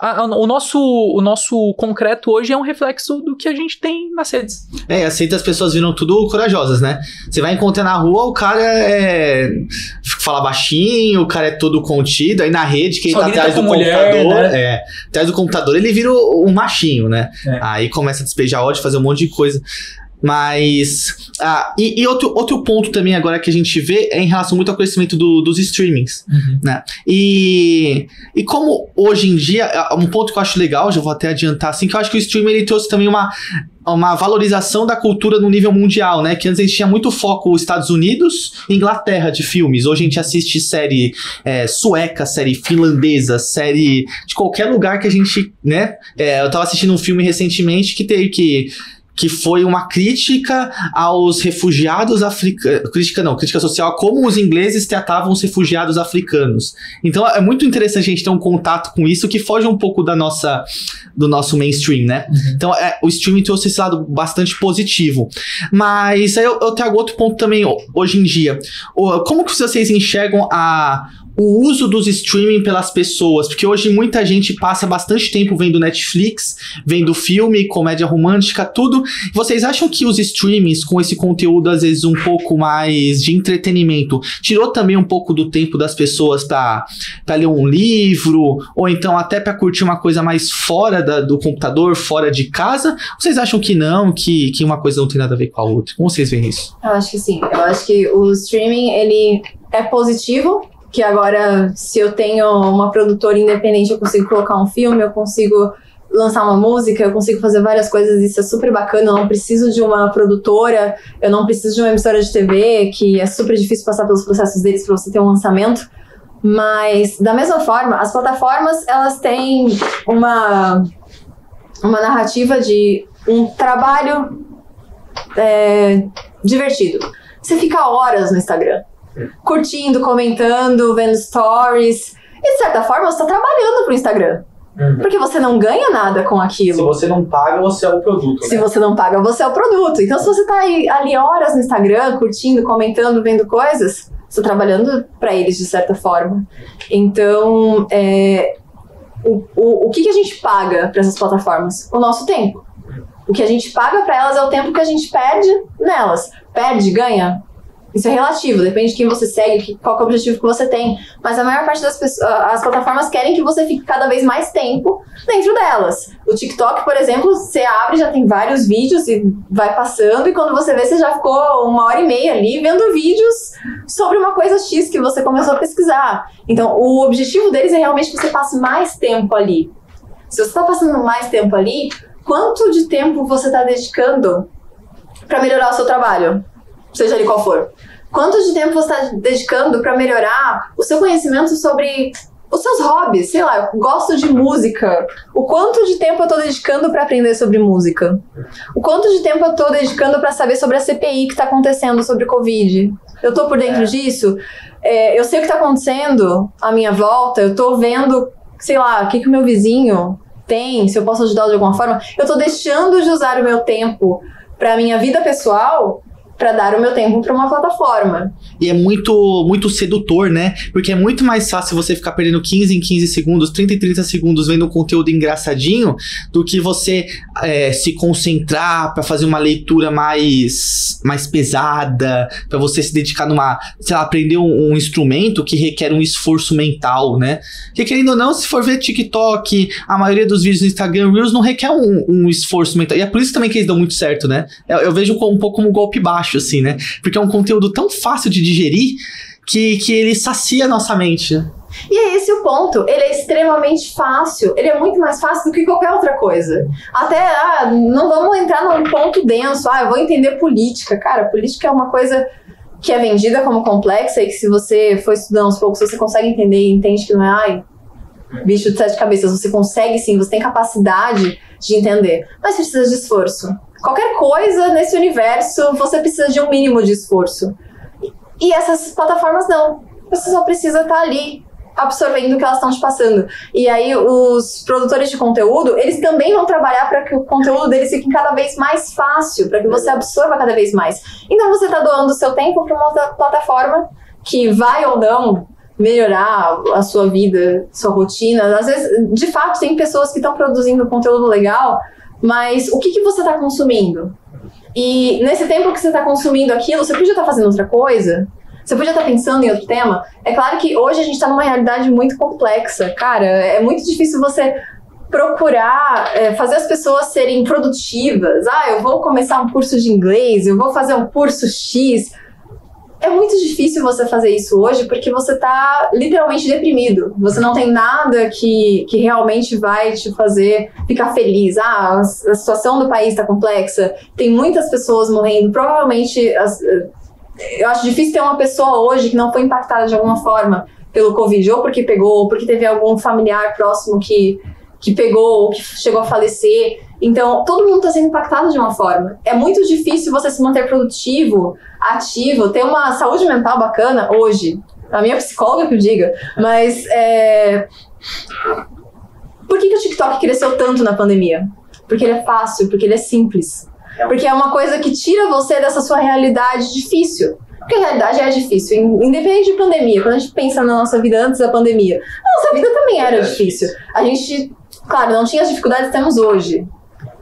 A, a, o, nosso, o nosso concreto hoje é um reflexo do que a gente tem nas redes. É, aceita, as pessoas viram tudo corajosas, né? Você vai encontrar na rua, o cara é... fala baixinho, o cara é todo contido. Aí na rede, quem só tá atrás do mulher, computador... Né? É, atrás do computador, ele vira um machinho, né? É. Aí começa a despejar ódio, fazer um monte de coisa. Mas... Ah, e e outro, outro ponto também agora que a gente vê é em relação muito ao crescimento do, dos streamings, uhum. né? E, e como hoje em dia... Um ponto que eu acho legal, já vou até adiantar, assim, que eu acho que o streaming ele trouxe também uma... uma valorização da cultura no nível mundial, né? Que antes a gente tinha muito foco nos Estados Unidos e Inglaterra de filmes. Hoje a gente assiste série é, sueca, série finlandesa, série de qualquer lugar que a gente... né? É, eu tava assistindo um filme recentemente que teve que... que foi uma crítica aos refugiados africanos... Crítica não, crítica social a como os ingleses tratavam os refugiados africanos. Então é muito interessante a gente ter um contato com isso que foge um pouco da nossa, do nosso mainstream, né? Uhum. Então é, o streaming trouxe esse lado bastante positivo. Mas aí eu, eu trago outro ponto também hoje em dia. Como que vocês enxergam a... o uso dos streaming pelas pessoas, porque hoje muita gente passa bastante tempo vendo Netflix, vendo filme, comédia romântica, tudo. Vocês acham que os streamings com esse conteúdo, às vezes, um pouco mais de entretenimento, tirou também um pouco do tempo das pessoas pra, pra ler um livro, ou então até pra curtir uma coisa mais fora da, do computador, fora de casa? Vocês acham que não, que, que uma coisa não tem nada a ver com a outra? Como vocês veem isso? Eu acho que sim. Eu acho que o streaming, ele é positivo, que agora, se eu tenho uma produtora independente, eu consigo colocar um filme, eu consigo lançar uma música, eu consigo fazer várias coisas, isso é super bacana, eu não preciso de uma produtora, eu não preciso de uma emissora de T V, que é super difícil passar pelos processos deles para você ter um lançamento, mas, da mesma forma, as plataformas, elas têm uma, uma narrativa de um trabalho é, divertido. Você fica horas no Instagram, curtindo, comentando, vendo stories. E, de certa forma, você está trabalhando pro Instagram. Uhum. Porque você não ganha nada com aquilo. Se você não paga, você é o produto. Se né? você não paga, você é o produto. Então, se você tá aí, ali horas no Instagram, curtindo, comentando, vendo coisas, você tá trabalhando pra eles, de certa forma. Então, é, o, o, o que, que a gente paga pra essas plataformas? O nosso tempo. O que a gente paga pra elas é o tempo que a gente perde nelas. Perde, ganha. Isso é relativo, depende de quem você segue, qual que é o objetivo que você tem. Mas a maior parte das pessoas, as plataformas querem que você fique cada vez mais tempo dentro delas. O TikTok, por exemplo, você abre, já tem vários vídeos e vai passando. E quando você vê, você já ficou uma hora e meia ali vendo vídeos sobre uma coisa X que você começou a pesquisar. Então, o objetivo deles é realmente que você passe mais tempo ali. Se você está passando mais tempo ali, quanto de tempo você está dedicando para melhorar o seu trabalho? Seja ele qual for. Quanto de tempo você está dedicando para melhorar o seu conhecimento sobre os seus hobbies? Sei lá, eu gosto de música. O quanto de tempo eu estou dedicando para aprender sobre música? O quanto de tempo eu estou dedicando para saber sobre a C P I que está acontecendo sobre o Covid? Eu estou por dentro disso? É, eu sei o que está acontecendo à minha volta? Eu estou vendo, sei lá, o que que o meu vizinho tem? Se eu posso ajudá-lo de alguma forma? Eu estou deixando de usar o meu tempo para a minha vida pessoal para dar o meu tempo para uma plataforma. E é muito, muito sedutor, né? Porque é muito mais fácil você ficar perdendo quinze em quinze segundos, trinta em trinta segundos vendo um conteúdo engraçadinho do que você é, se concentrar para fazer uma leitura mais, mais pesada, para você se dedicar numa, sei lá, aprender um, um instrumento que requer um esforço mental, né? Porque querendo ou não, se for ver TikTok, a maioria dos vídeos do Instagram, Reels, não requer um, um esforço mental. E é por isso também que eles dão muito certo, né? Eu, eu vejo um pouco como um golpe baixo, assim, né? Porque é um conteúdo tão fácil de digerir que, que ele sacia a nossa mente. E é esse o ponto. Ele é extremamente fácil. Ele é muito mais fácil do que qualquer outra coisa. Até, ah, não vamos entrar num ponto denso. Ah, eu vou entender política. Cara, política é uma coisa que é vendida como complexa e que se você for estudando aos poucos, você consegue entender e entende que não é, ai, bicho de sete cabeças. Você consegue sim, você tem capacidade de entender. Mas precisa de esforço. Qualquer coisa nesse universo, você precisa de um mínimo de esforço. E essas plataformas não. Você só precisa estar ali, absorvendo o que elas estão te passando. E aí, os produtores de conteúdo, eles também vão trabalhar para que o conteúdo deles fique cada vez mais fácil, para que você absorva cada vez mais. Então, você está doando o seu tempo para uma plataforma que vai ou não melhorar a sua vida, sua rotina. Às vezes, de fato, tem pessoas que estão produzindo conteúdo legal, mas o que que você está consumindo? E nesse tempo que você está consumindo aquilo, você podia estar tá fazendo outra coisa? Você podia estar tá pensando em outro tema? É claro que hoje a gente está numa realidade muito complexa, cara. É muito difícil você procurar é, fazer as pessoas serem produtivas. Ah, eu vou começar um curso de inglês, eu vou fazer um curso X. É muito difícil você fazer isso hoje porque você tá literalmente deprimido. Você não tem nada que, que realmente vai te fazer ficar feliz. Ah, a situação do país tá complexa, tem muitas pessoas morrendo. Provavelmente, as, eu acho difícil ter uma pessoa hoje que não foi impactada de alguma forma pelo Covid, ou porque pegou, ou porque teve algum familiar próximo que, que pegou, ou que chegou a falecer. Então, todo mundo está sendo impactado de uma forma. É muito difícil você se manter produtivo, ativo, ter uma saúde mental bacana hoje. A minha psicóloga que eu diga. Mas, é... por que que o TikTok cresceu tanto na pandemia? Porque ele é fácil, porque ele é simples. Porque é uma coisa que tira você dessa sua realidade difícil. Porque a realidade é difícil, independente de pandemia. Quando a gente pensa na nossa vida antes da pandemia, a nossa vida também era difícil. A gente, claro, não tinha as dificuldades que temos hoje.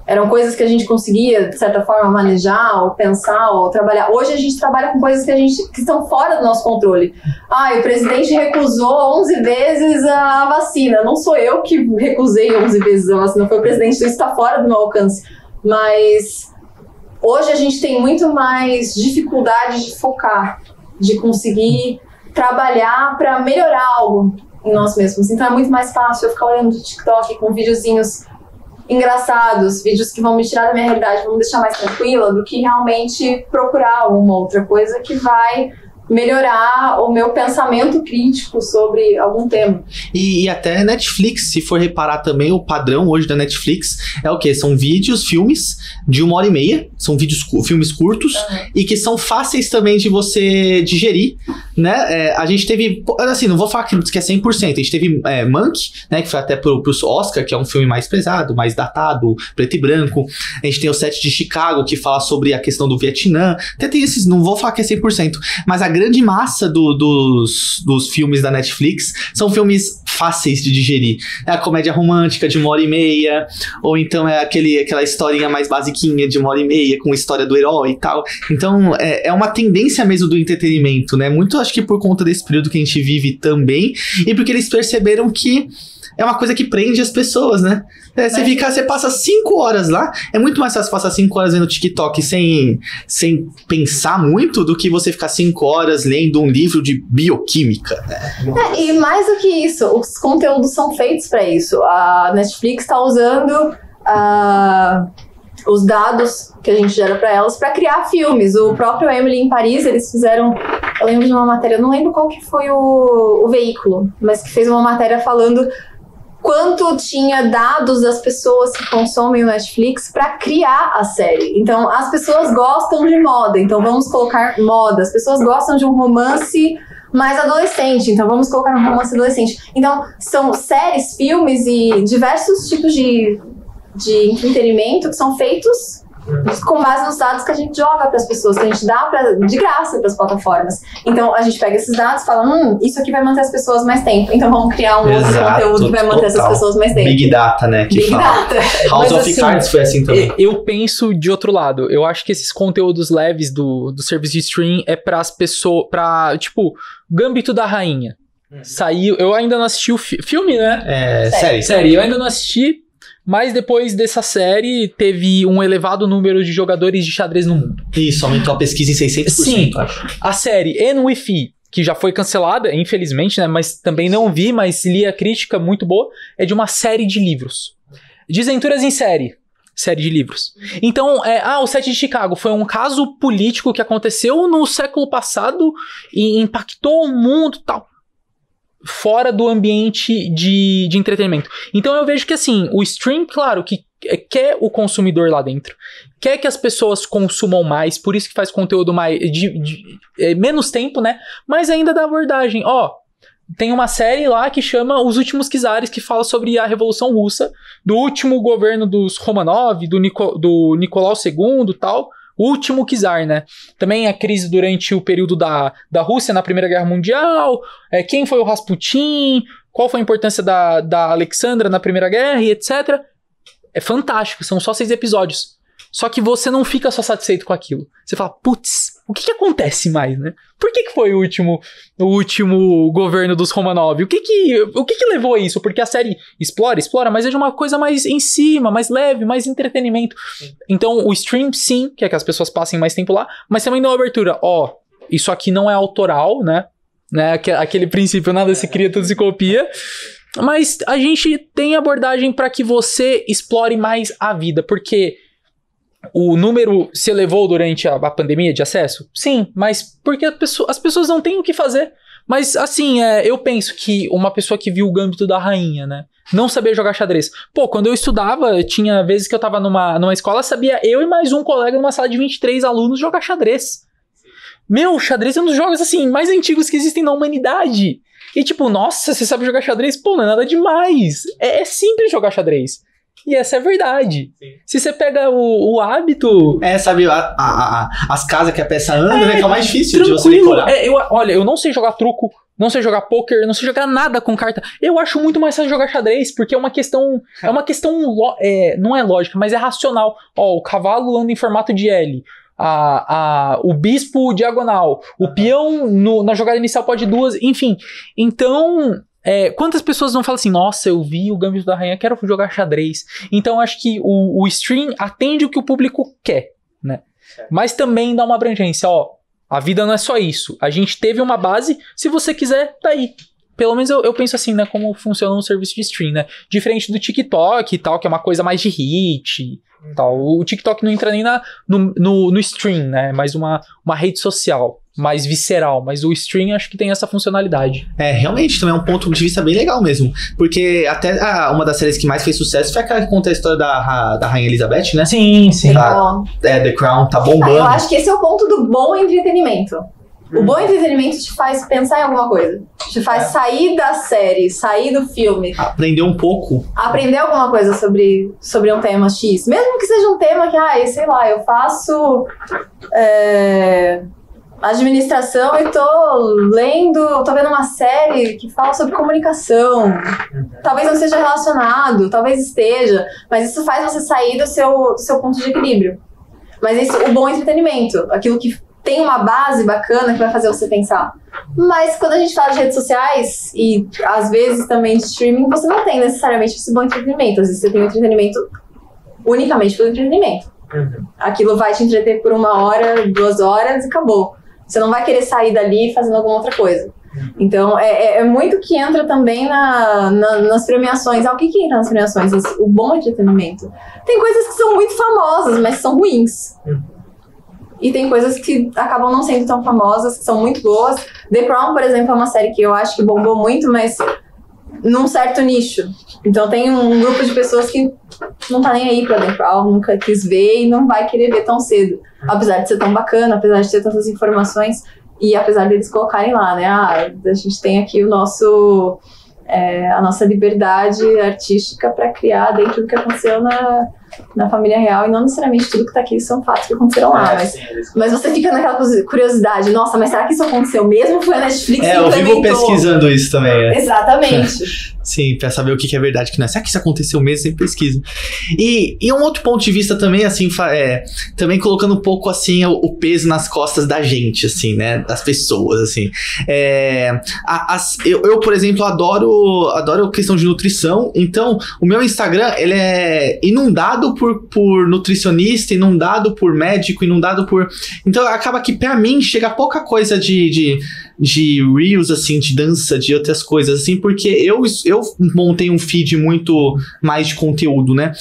Eram coisas que a gente conseguia, de certa forma, manejar, ou pensar, ou trabalhar. Hoje a gente trabalha com coisas que, a gente, que estão fora do nosso controle. Ah, o presidente recusou onze vezes a vacina. Não sou eu que recusei onze vezes a vacina, foi o presidente, isso está fora do meu alcance. Mas hoje a gente tem muito mais dificuldade de focar, de conseguir trabalhar para melhorar algo em nós mesmos. Então é muito mais fácil eu ficar olhando o TikTok com videozinhos engraçados, vídeos que vão me tirar da minha realidade, vão me deixar mais tranquila, do que realmente procurar uma outra coisa que vai melhorar o meu pensamento crítico sobre algum tema. E, e até Netflix, se for reparar também, o padrão hoje da Netflix é o quê? São vídeos, filmes de uma hora e meia, são vídeos, filmes curtos, uhum. e que são fáceis também de você digerir, né? É, a gente teve, assim, não vou falar que é cem por cento, a gente teve é, Mank, né, que foi até pro, pros Oscar, que é um filme mais pesado, mais datado, preto e branco. A gente tem o set de Chicago, que fala sobre a questão do Vietnã, até tem esses, não vou falar que é cem por cento, mas a grande massa do, dos, dos filmes da Netflix são filmes fáceis de digerir. É a comédia romântica de uma hora e meia, ou então é aquele, aquela historinha mais basiquinha de uma hora e meia, com a história do herói e tal. Então, é, é uma tendência mesmo do entretenimento, né? Muito, acho que por conta desse período que a gente vive também, e porque eles perceberam que é uma coisa que prende as pessoas, né? É, você, fica, você passa cinco horas lá, é muito mais fácil passar cinco horas vendo TikTok sem, sem pensar muito do que você ficar cinco horas lendo um livro de bioquímica, né? É, e mais do que isso, os conteúdos são feitos para isso. A Netflix está usando uh, os dados que a gente gera para elas para criar filmes. O próprio Emily em Paris, eles fizeram... Eu lembro de uma matéria, eu não lembro qual que foi o, o veículo, mas que fez uma matéria falando... quanto tinha dados das pessoas que consomem o Netflix para criar a série. Então, as pessoas gostam de moda, então vamos colocar moda. As pessoas gostam de um romance mais adolescente, então vamos colocar um romance adolescente. Então, são séries, filmes e diversos tipos de, de entretenimento que são feitos com base nos dados que a gente joga para as pessoas, que a gente dá pra, de graça para as plataformas. Então a gente pega esses dados e fala, hum, isso aqui vai manter as pessoas mais tempo, então vamos criar um Exato, outro conteúdo que vai manter total. essas pessoas mais tempo. Big Data, né? Que Big fala. Data. House Mas, of assim, Cards foi assim também. Eu penso de outro lado, eu acho que esses conteúdos leves do, do serviço de stream é para as pessoas, para tipo, Gambito da Rainha. Hum. Saiu, eu ainda não assisti o fi filme, né? É, série. Série, eu ainda não assisti. Mas depois dessa série, teve um elevado número de jogadores de xadrez no mundo. Isso, aumentou a pesquisa em seiscentos por cento, Sim, acho. A série Wi-Fi, que já foi cancelada, infelizmente, né? Mas também não vi, mas li a crítica muito boa. É de uma série de livros. Desventuras em série. Série de livros. Então, é, ah, o set de Chicago foi um caso político que aconteceu no século passado e impactou o mundo e tal. Fora do ambiente de, de entretenimento. Então eu vejo que assim, o stream, claro, que quer o consumidor lá dentro. Quer que as pessoas consumam mais, por isso que faz conteúdo mais de, de, é, menos tempo, né? Mas ainda dá abordagem. Ó, tem uma série lá que chama Os Últimos Czares, que fala sobre a Revolução Russa, do último governo dos Romanov, do, Nico, do Nicolau segundo e tal. Último czar, né? Também a crise durante o período da, da Rússia na Primeira Guerra Mundial, é, quem foi o Rasputin, qual foi a importância da, da Alexandra na Primeira Guerra e etcétera. É fantástico, são só seis episódios. Só que você não fica só satisfeito com aquilo. Você fala, putz, o que, que acontece mais, né? Por que, que foi o último, o último governo dos Romanov? O, que, que, o que, que levou a isso? Porque a série explora, explora, mas é de uma coisa mais em cima, mais leve, mais entretenimento. Então, o stream, sim, quer que as pessoas passem mais tempo lá, mas também dá uma abertura. Ó, oh, isso aqui não é autoral, né? né? Aquele princípio, nada se cria, tudo se copia. Mas a gente tem abordagem para que você explore mais a vida, porque... O número se elevou durante a, a pandemia de acesso? Sim, mas porque a pessoa, as pessoas não têm o que fazer. Mas assim, é, eu penso que uma pessoa que viu o Gambito da Rainha, né? Não sabia jogar xadrez. Pô, quando eu estudava, tinha vezes que eu tava numa, numa escola, sabia eu e mais um colega numa sala de vinte e três alunos jogar xadrez. Meu, xadrez é um dos jogos assim mais antigos que existem na humanidade. E tipo, nossa, você sabe jogar xadrez? Pô, não é nada demais. É, é simples jogar xadrez. E essa é verdade. Sim. Se você pega o, o hábito... É, sabe, a, a, a, as casas que a peça anda, é, né, que é o mais difícil de você decorar. É, eu, olha, eu não sei jogar truco, não sei jogar pôquer, não sei jogar nada com carta. Eu acho muito mais fácil jogar xadrez, porque é uma questão... É uma questão... É, não é lógica, mas é racional. Ó, o cavalo anda em formato de L. A, a, o bispo diagonal. O peão no, na jogada inicial pode duas. Enfim, então... É, quantas pessoas não falam assim, nossa, eu vi o Gambito da Rainha, quero jogar xadrez. Então acho que o, o stream atende o que o público quer, né? É. Mas também dá uma abrangência, ó, a vida não é só isso. A gente teve uma base, se você quiser, tá aí. pelo menos eu, eu penso assim, né? Como funciona um serviço de stream, né? Diferente do TikTok e tal, que é uma coisa mais de hit e tal. O TikTok não entra nem na, no, no, no stream, né? É mais uma, uma rede social, mais visceral. Mas o stream acho que tem essa funcionalidade. É, realmente, também é um ponto de vista bem legal mesmo. Porque até a, uma das séries que mais fez sucesso foi aquela que conta a história da, a, da Rainha Elizabeth, né? Sim, sim. A, é, The Crown tá bombando. Ah, eu acho que esse é o ponto do bom entretenimento. O bom entretenimento te faz pensar em alguma coisa. Te faz é. sair da série, sair do filme. Aprender um pouco. Aprender alguma coisa sobre, sobre um tema X. Mesmo que seja um tema que, ah, sei lá, eu faço é, administração e tô lendo, tô vendo uma série que fala sobre comunicação. Talvez não seja relacionado, talvez esteja. Mas isso faz você sair do seu, do seu ponto de equilíbrio. Mas isso, o bom entretenimento, aquilo que tem uma base bacana que vai fazer você pensar. Mas quando a gente fala de redes sociais e às vezes também de streaming, você não tem necessariamente esse bom entretenimento. Às vezes você tem um entretenimento unicamente pelo entretenimento. Uhum. Aquilo vai te entreter por uma hora, duas horas e acabou. Você não vai querer sair dali fazendo alguma outra coisa. Uhum. Então é, é, é muito que entra também na, na, nas premiações. Ah, o que que entra nas premiações? O bom entretenimento. Tem coisas que são muito famosas, mas são ruins. Uhum. E tem coisas que acabam não sendo tão famosas, que são muito boas. The Crown, por exemplo, é uma série que eu acho que bombou muito, mas num certo nicho. Então tem um grupo de pessoas que não tá nem aí pra The Crown, nunca quis ver e não vai querer ver tão cedo. Apesar de ser tão bacana, apesar de ter tantas informações e apesar deles colocarem lá, né? Ah, a gente tem aqui o nosso, é, a nossa liberdade artística pra criar dentro do que aconteceu na... na família real, e não necessariamente tudo que tá aqui são fatos que aconteceram lá, é, mas, sim, mas você fica naquela curiosidade, nossa, mas será que isso aconteceu mesmo? Foi a Netflix é, que implementou? É, eu vivo pesquisando isso também, né? Exatamente. Sim, pra saber o que, que é verdade, que não é. Será que isso aconteceu mesmo? Sempre pesquisa. E, e um outro ponto de vista também, assim, é, também colocando um pouco, assim, o, o peso nas costas da gente, assim, né? Das pessoas, assim. É, a, as, eu, eu, por exemplo, adoro, adoro questão de nutrição, então o meu Instagram, ele é inundado Por, por nutricionista, inundado por médico, inundado por... Então acaba que pra mim chega pouca coisa de, de, de reels, assim, de dança, de outras coisas, assim, porque eu, eu montei um feed muito mais de conteúdo, né?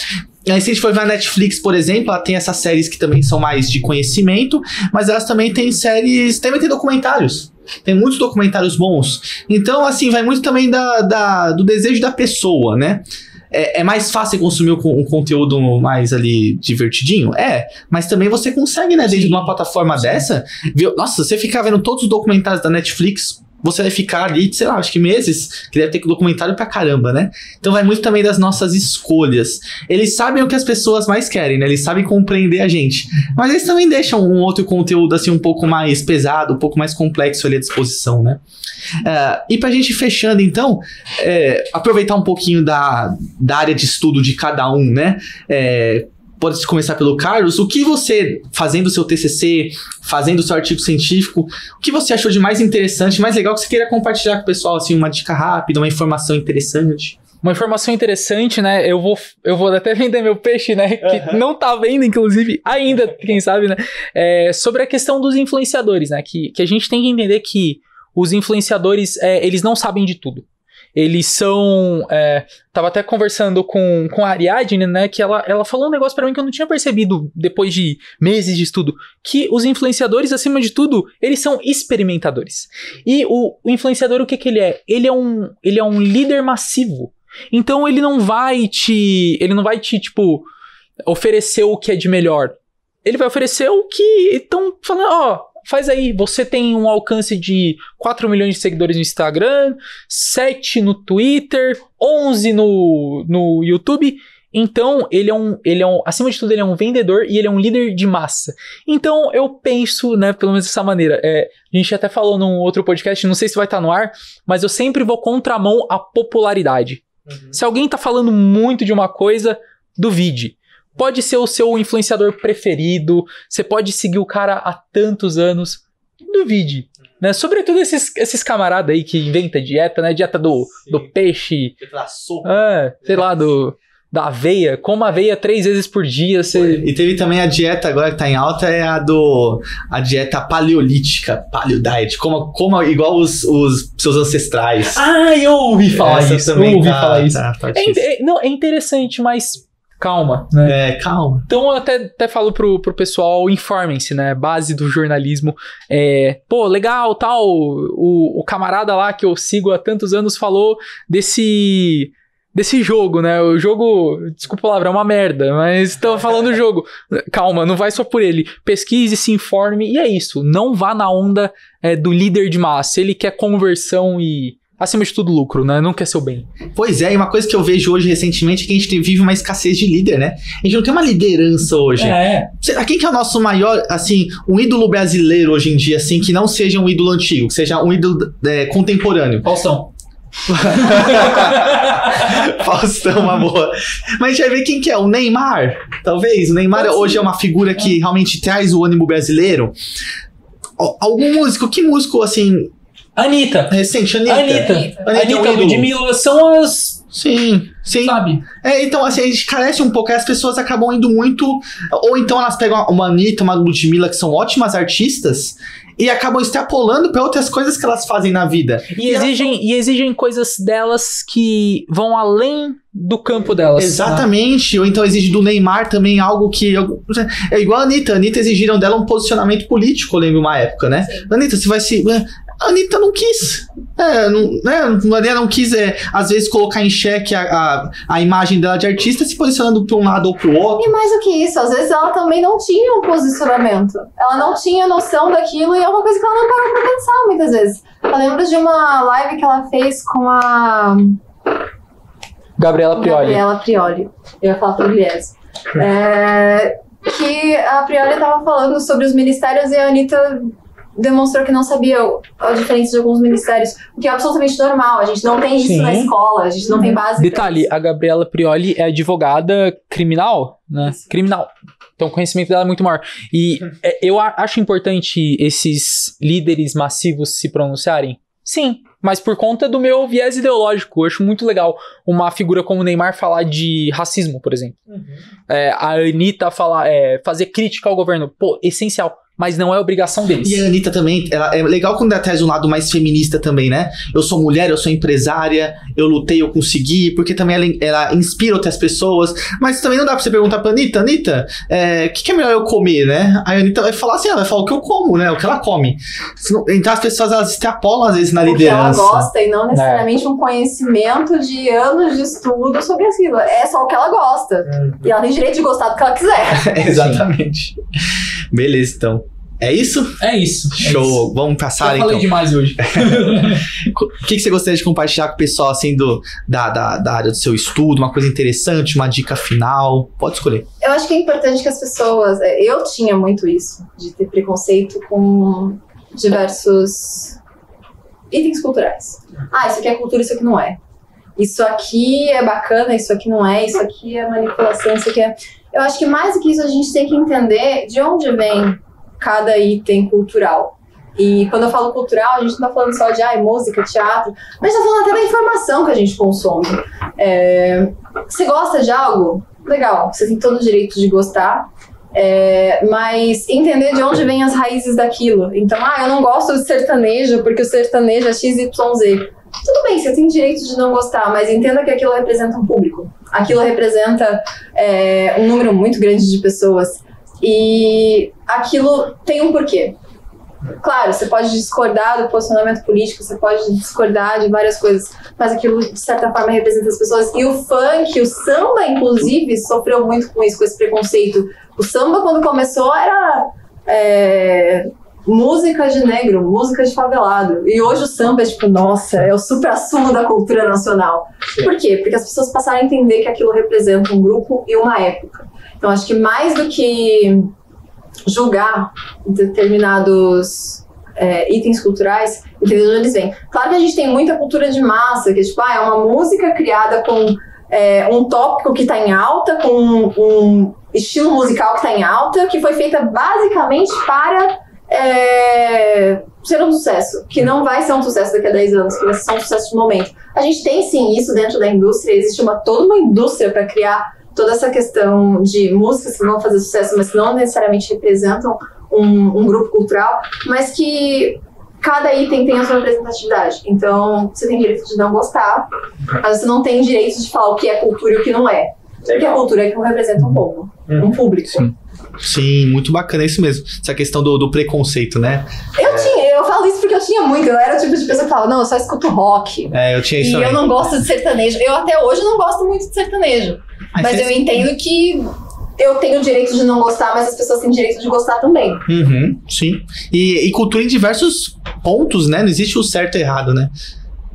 Aí se a gente for ver a Netflix, por exemplo, ela tem essas séries que também são mais de conhecimento, mas elas também têm séries, também tem documentários. Tem muitos documentários bons. Então, assim, vai muito também da, da, do desejo da pessoa, né? É, é mais fácil consumir um conteúdo mais ali divertidinho? É, mas também você consegue, né, dentro de uma plataforma dessa, ver, nossa, você ficar vendo todos os documentários da Netflix, você vai ficar ali, sei lá, acho que meses, que deve ter documentário pra caramba, né? Então vai muito também das nossas escolhas. Eles sabem o que as pessoas mais querem, né? Eles sabem compreender a gente. Mas eles também deixam um outro conteúdo, assim, um pouco mais pesado, um pouco mais complexo ali à disposição, né? Uh, e pra gente fechando, então, é, aproveitar um pouquinho da, da área de estudo de cada um, né? É, pode começar pelo Carlos. O que você, fazendo o seu T C C, fazendo o seu artigo científico, o que você achou de mais interessante, mais legal, que você queira compartilhar com o pessoal, assim, uma dica rápida, uma informação interessante? Uma informação interessante, né? Eu vou, eu vou até vender meu peixe, né? Que uhum. não tá vendo, inclusive, ainda, quem sabe, né? É, sobre a questão dos influenciadores, né? Que, que a gente tem que entender que os influenciadores, é, eles não sabem de tudo. Eles são... É, tava até conversando com, com a Ariadne, né? Que ela, ela falou um negócio pra mim que eu não tinha percebido depois de meses de estudo. Que os influenciadores, acima de tudo, eles são experimentadores. E o, o influenciador, o que que ele é? Ele é um, ele é um líder massivo. Então, ele não vai te... Ele não vai te, tipo, oferecer o que é de melhor. Ele vai oferecer o que estão falando, ó... Faz aí, você tem um alcance de quatro milhões de seguidores no Instagram, sete no Twitter, onze no, no YouTube. Então, ele é um, ele é um, acima de tudo, ele é um vendedor e ele é um líder de massa. Então, eu penso, né, pelo menos dessa maneira. É, a gente até falou num outro podcast, não sei se vai estar no ar, mas eu sempre vou contramão à popularidade. Uhum. Se alguém tá falando muito de uma coisa, duvide. Pode ser o seu influenciador preferido, você pode seguir o cara há tantos anos, duvide, né? Sobretudo esses, esses camaradas aí que inventam dieta, né? Dieta do, do peixe, da sopa, ah, sei lá, do, da aveia, coma aveia três vezes por dia. Você... E teve também a dieta agora que tá em alta, é a do... a dieta paleolítica, paleo diet, coma, coma igual os, os seus ancestrais. Ah, eu ouvi falar Essa isso, também eu ouvi tá, falar isso. Tá, tá é, é, não, é interessante, mas... Calma, né? É, calma. Então eu até, até falo pro, pro pessoal, informem-se, né? Base do jornalismo. É, pô, legal, tal. O, o camarada lá que eu sigo há tantos anos falou desse... desse jogo, né? O jogo, desculpa a palavra, é uma merda, mas tô falando o jogo. Calma, não vai só por ele. Pesquise, se informe, e é isso. Não vá na onda é, do líder de massa. Ele quer conversão e, acima de tudo, lucro, né? Não quer seu bem. Pois é, e uma coisa que eu vejo hoje recentemente é que a gente vive uma escassez de líder, né? A gente não tem uma liderança hoje. É. Quem que é o nosso maior, assim, um ídolo brasileiro hoje em dia, assim, que não seja um ídolo antigo, que seja um ídolo é, contemporâneo? Faustão. Faustão, uma boa. Mas a gente vai ver quem que é, o Neymar. Talvez, o Neymar Pode hoje ser. é uma figura que realmente traz o ânimo brasileiro. Algum músico, que músico assim... Anitta. Recente, Anitta. Anitta, Anitta, Anitta é um Ludmilla, são as... Sim, sim. Sabe? É, então, assim, a gente carece um pouco, as pessoas acabam indo muito... Ou então elas pegam uma Anitta, uma Ludmilla, que são ótimas artistas... E acabam extrapolando para outras coisas que elas fazem na vida. E exigem, elas... e exigem coisas delas que vão além do campo delas. Exatamente. Tá? Ou então exige do Neymar também algo que... É igual a Anitta. A Anitta exigiram dela um posicionamento político, eu lembro uma época, né? Sim. Anitta, você vai se... A Anitta não quis. É, não, né? A Anitta não quis, é, às vezes, colocar em xeque a, a, a imagem dela de artista, se posicionando para um lado ou para o outro. E mais do que isso, às vezes ela também não tinha um posicionamento. Ela não tinha noção daquilo e é uma coisa que ela não parou pra pensar muitas vezes. Eu lembro de uma live que ela fez com a... Gabriela Prioli. Gabriela Prioli. Eu ia falar pro Guilherme. É, que a Prioli estava falando sobre os ministérios e a Anitta... demonstrou que não sabia a diferença de alguns ministérios, o que é absolutamente normal. A gente não tem isso Sim. na escola, a gente não tem base. Detalhe, a Gabriela Prioli é advogada criminal, né? Sim. Criminal. Então o conhecimento dela é muito maior. E uhum. eu acho importante esses líderes massivos se pronunciarem? Sim, mas por conta do meu viés ideológico. Eu acho muito legal uma figura como o Neymar falar de racismo, por exemplo. Uhum. É, a Anitta falar, é, fazer crítica ao governo. Pô, essencial. Mas não é obrigação deles. E a Anitta também, ela, é legal quando ela traz um lado mais feminista também, né? Eu sou mulher, eu sou empresária, eu lutei, eu consegui, porque também ela, ela inspira outras pessoas. Mas também não dá pra você perguntar pra Anitta, Anitta, o é, que, que é melhor eu comer, né? Aí a Anitta vai falar assim, ela vai falar o que eu como, né? O que ela come. Então as pessoas, elas extrapolam às vezes na liderança. Ela gosta e não necessariamente é. um conhecimento de anos de estudo sobre aquilo. É só o que ela gosta. Hum. E ela tem direito de gostar do que ela quiser. Exatamente. Beleza, então. É isso? É isso. Show. É isso. Vamos passar, então. Eu falei demais hoje. O que, que você gostaria de compartilhar com o pessoal, assim, do, da, da, da área do seu estudo? Uma coisa interessante, uma dica final? Pode escolher. Eu acho que é importante que as pessoas... Eu tinha muito isso, de ter preconceito com diversos itens culturais. Ah, isso aqui é cultura, isso aqui não é. Isso aqui é bacana, isso aqui não é. Isso aqui é manipulação, isso aqui é... Eu acho que mais do que isso a gente tem que entender de onde vem cada item cultural. E quando eu falo cultural, a gente não tá falando só de ah, música, teatro, mas tá falando até da informação que a gente consome. É, você gosta de algo? Legal, você tem todo o direito de gostar. É, mas entender de onde vêm as raízes daquilo. Então, ah, eu não gosto de sertanejo porque o sertanejo é X Y Z. Tudo bem, você tem direito de não gostar, mas entenda que aquilo representa um público. Aquilo representa é, um número muito grande de pessoas. E aquilo tem um porquê. Claro, você pode discordar do posicionamento político, você pode discordar de várias coisas, mas aquilo de certa forma representa as pessoas. E o funk, o samba, inclusive, sofreu muito com isso, com esse preconceito. O samba, quando começou, era é, música de negro, música de favelado. E hoje o samba é tipo, nossa, é o supra-sumo da cultura nacional. Por quê? Porque as pessoas passaram a entender que aquilo representa um grupo e uma época. Então, acho que mais do que julgar determinados é, itens culturais, entender de onde eles vêm. Claro que a gente tem muita cultura de massa, que tipo, ah, é uma música criada com é, um tópico que está em alta, com um, um estilo musical que está em alta, que foi feita basicamente para é, ser um sucesso, que não vai ser um sucesso daqui a dez anos, que vai ser só um sucesso de momento. A gente tem sim isso dentro da indústria, existe uma, toda uma indústria para criar toda essa questão de músicas que vão fazer sucesso, mas que não necessariamente representam um, um grupo cultural, mas que cada item tem a sua representatividade. Então, você tem direito de não gostar, mas você não tem direito de falar o que é cultura e o que não é. Porque a cultura é que não representa um povo, hum. um público. Sim. Sim, muito bacana, é isso mesmo. Essa questão do, do preconceito, né? Eu é. tinha, eu falo isso porque eu tinha muito. Eu era o tipo de pessoa que falava, não, eu só escuto rock. É, eu tinha isso. E também. Eu não gosto de sertanejo. Eu até hoje não gosto muito de sertanejo. Mas, mas eu entendo que eu tenho o direito de não gostar, mas as pessoas têm o direito de gostar também. Uhum, sim. E, e cultura em diversos pontos, né? Não existe o certo e errado, né?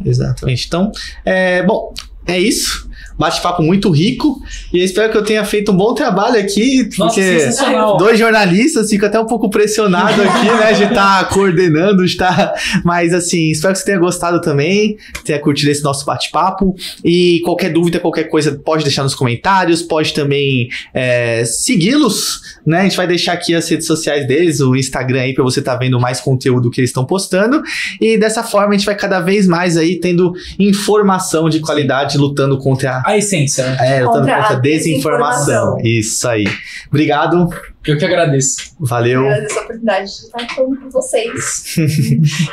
Exatamente. Então, é, bom, é isso. Bate-papo muito rico. E eu espero que eu tenha feito um bom trabalho aqui. Nossa, porque dois jornalistas, fico até um pouco pressionado aqui, né? De estar tá coordenando, de estar... Tá... Mas assim, espero que você tenha gostado também, tenha curtido esse nosso bate-papo. E qualquer dúvida, qualquer coisa, pode deixar nos comentários, pode também é, segui-los, né? A gente vai deixar aqui as redes sociais deles, o Instagram aí, pra você estar tá vendo mais conteúdo que eles estão postando. E dessa forma, a gente vai cada vez mais aí tendo informação de qualidade, lutando contra a A essência, né? É, eu tô contra a desinformação. Isso aí. Obrigado. Eu que agradeço. Valeu. Eu agradeço a oportunidade de estar falando com vocês.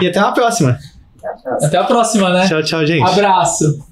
E até uma próxima. Até a próxima. Até a próxima, né? Tchau, tchau, gente. Abraço.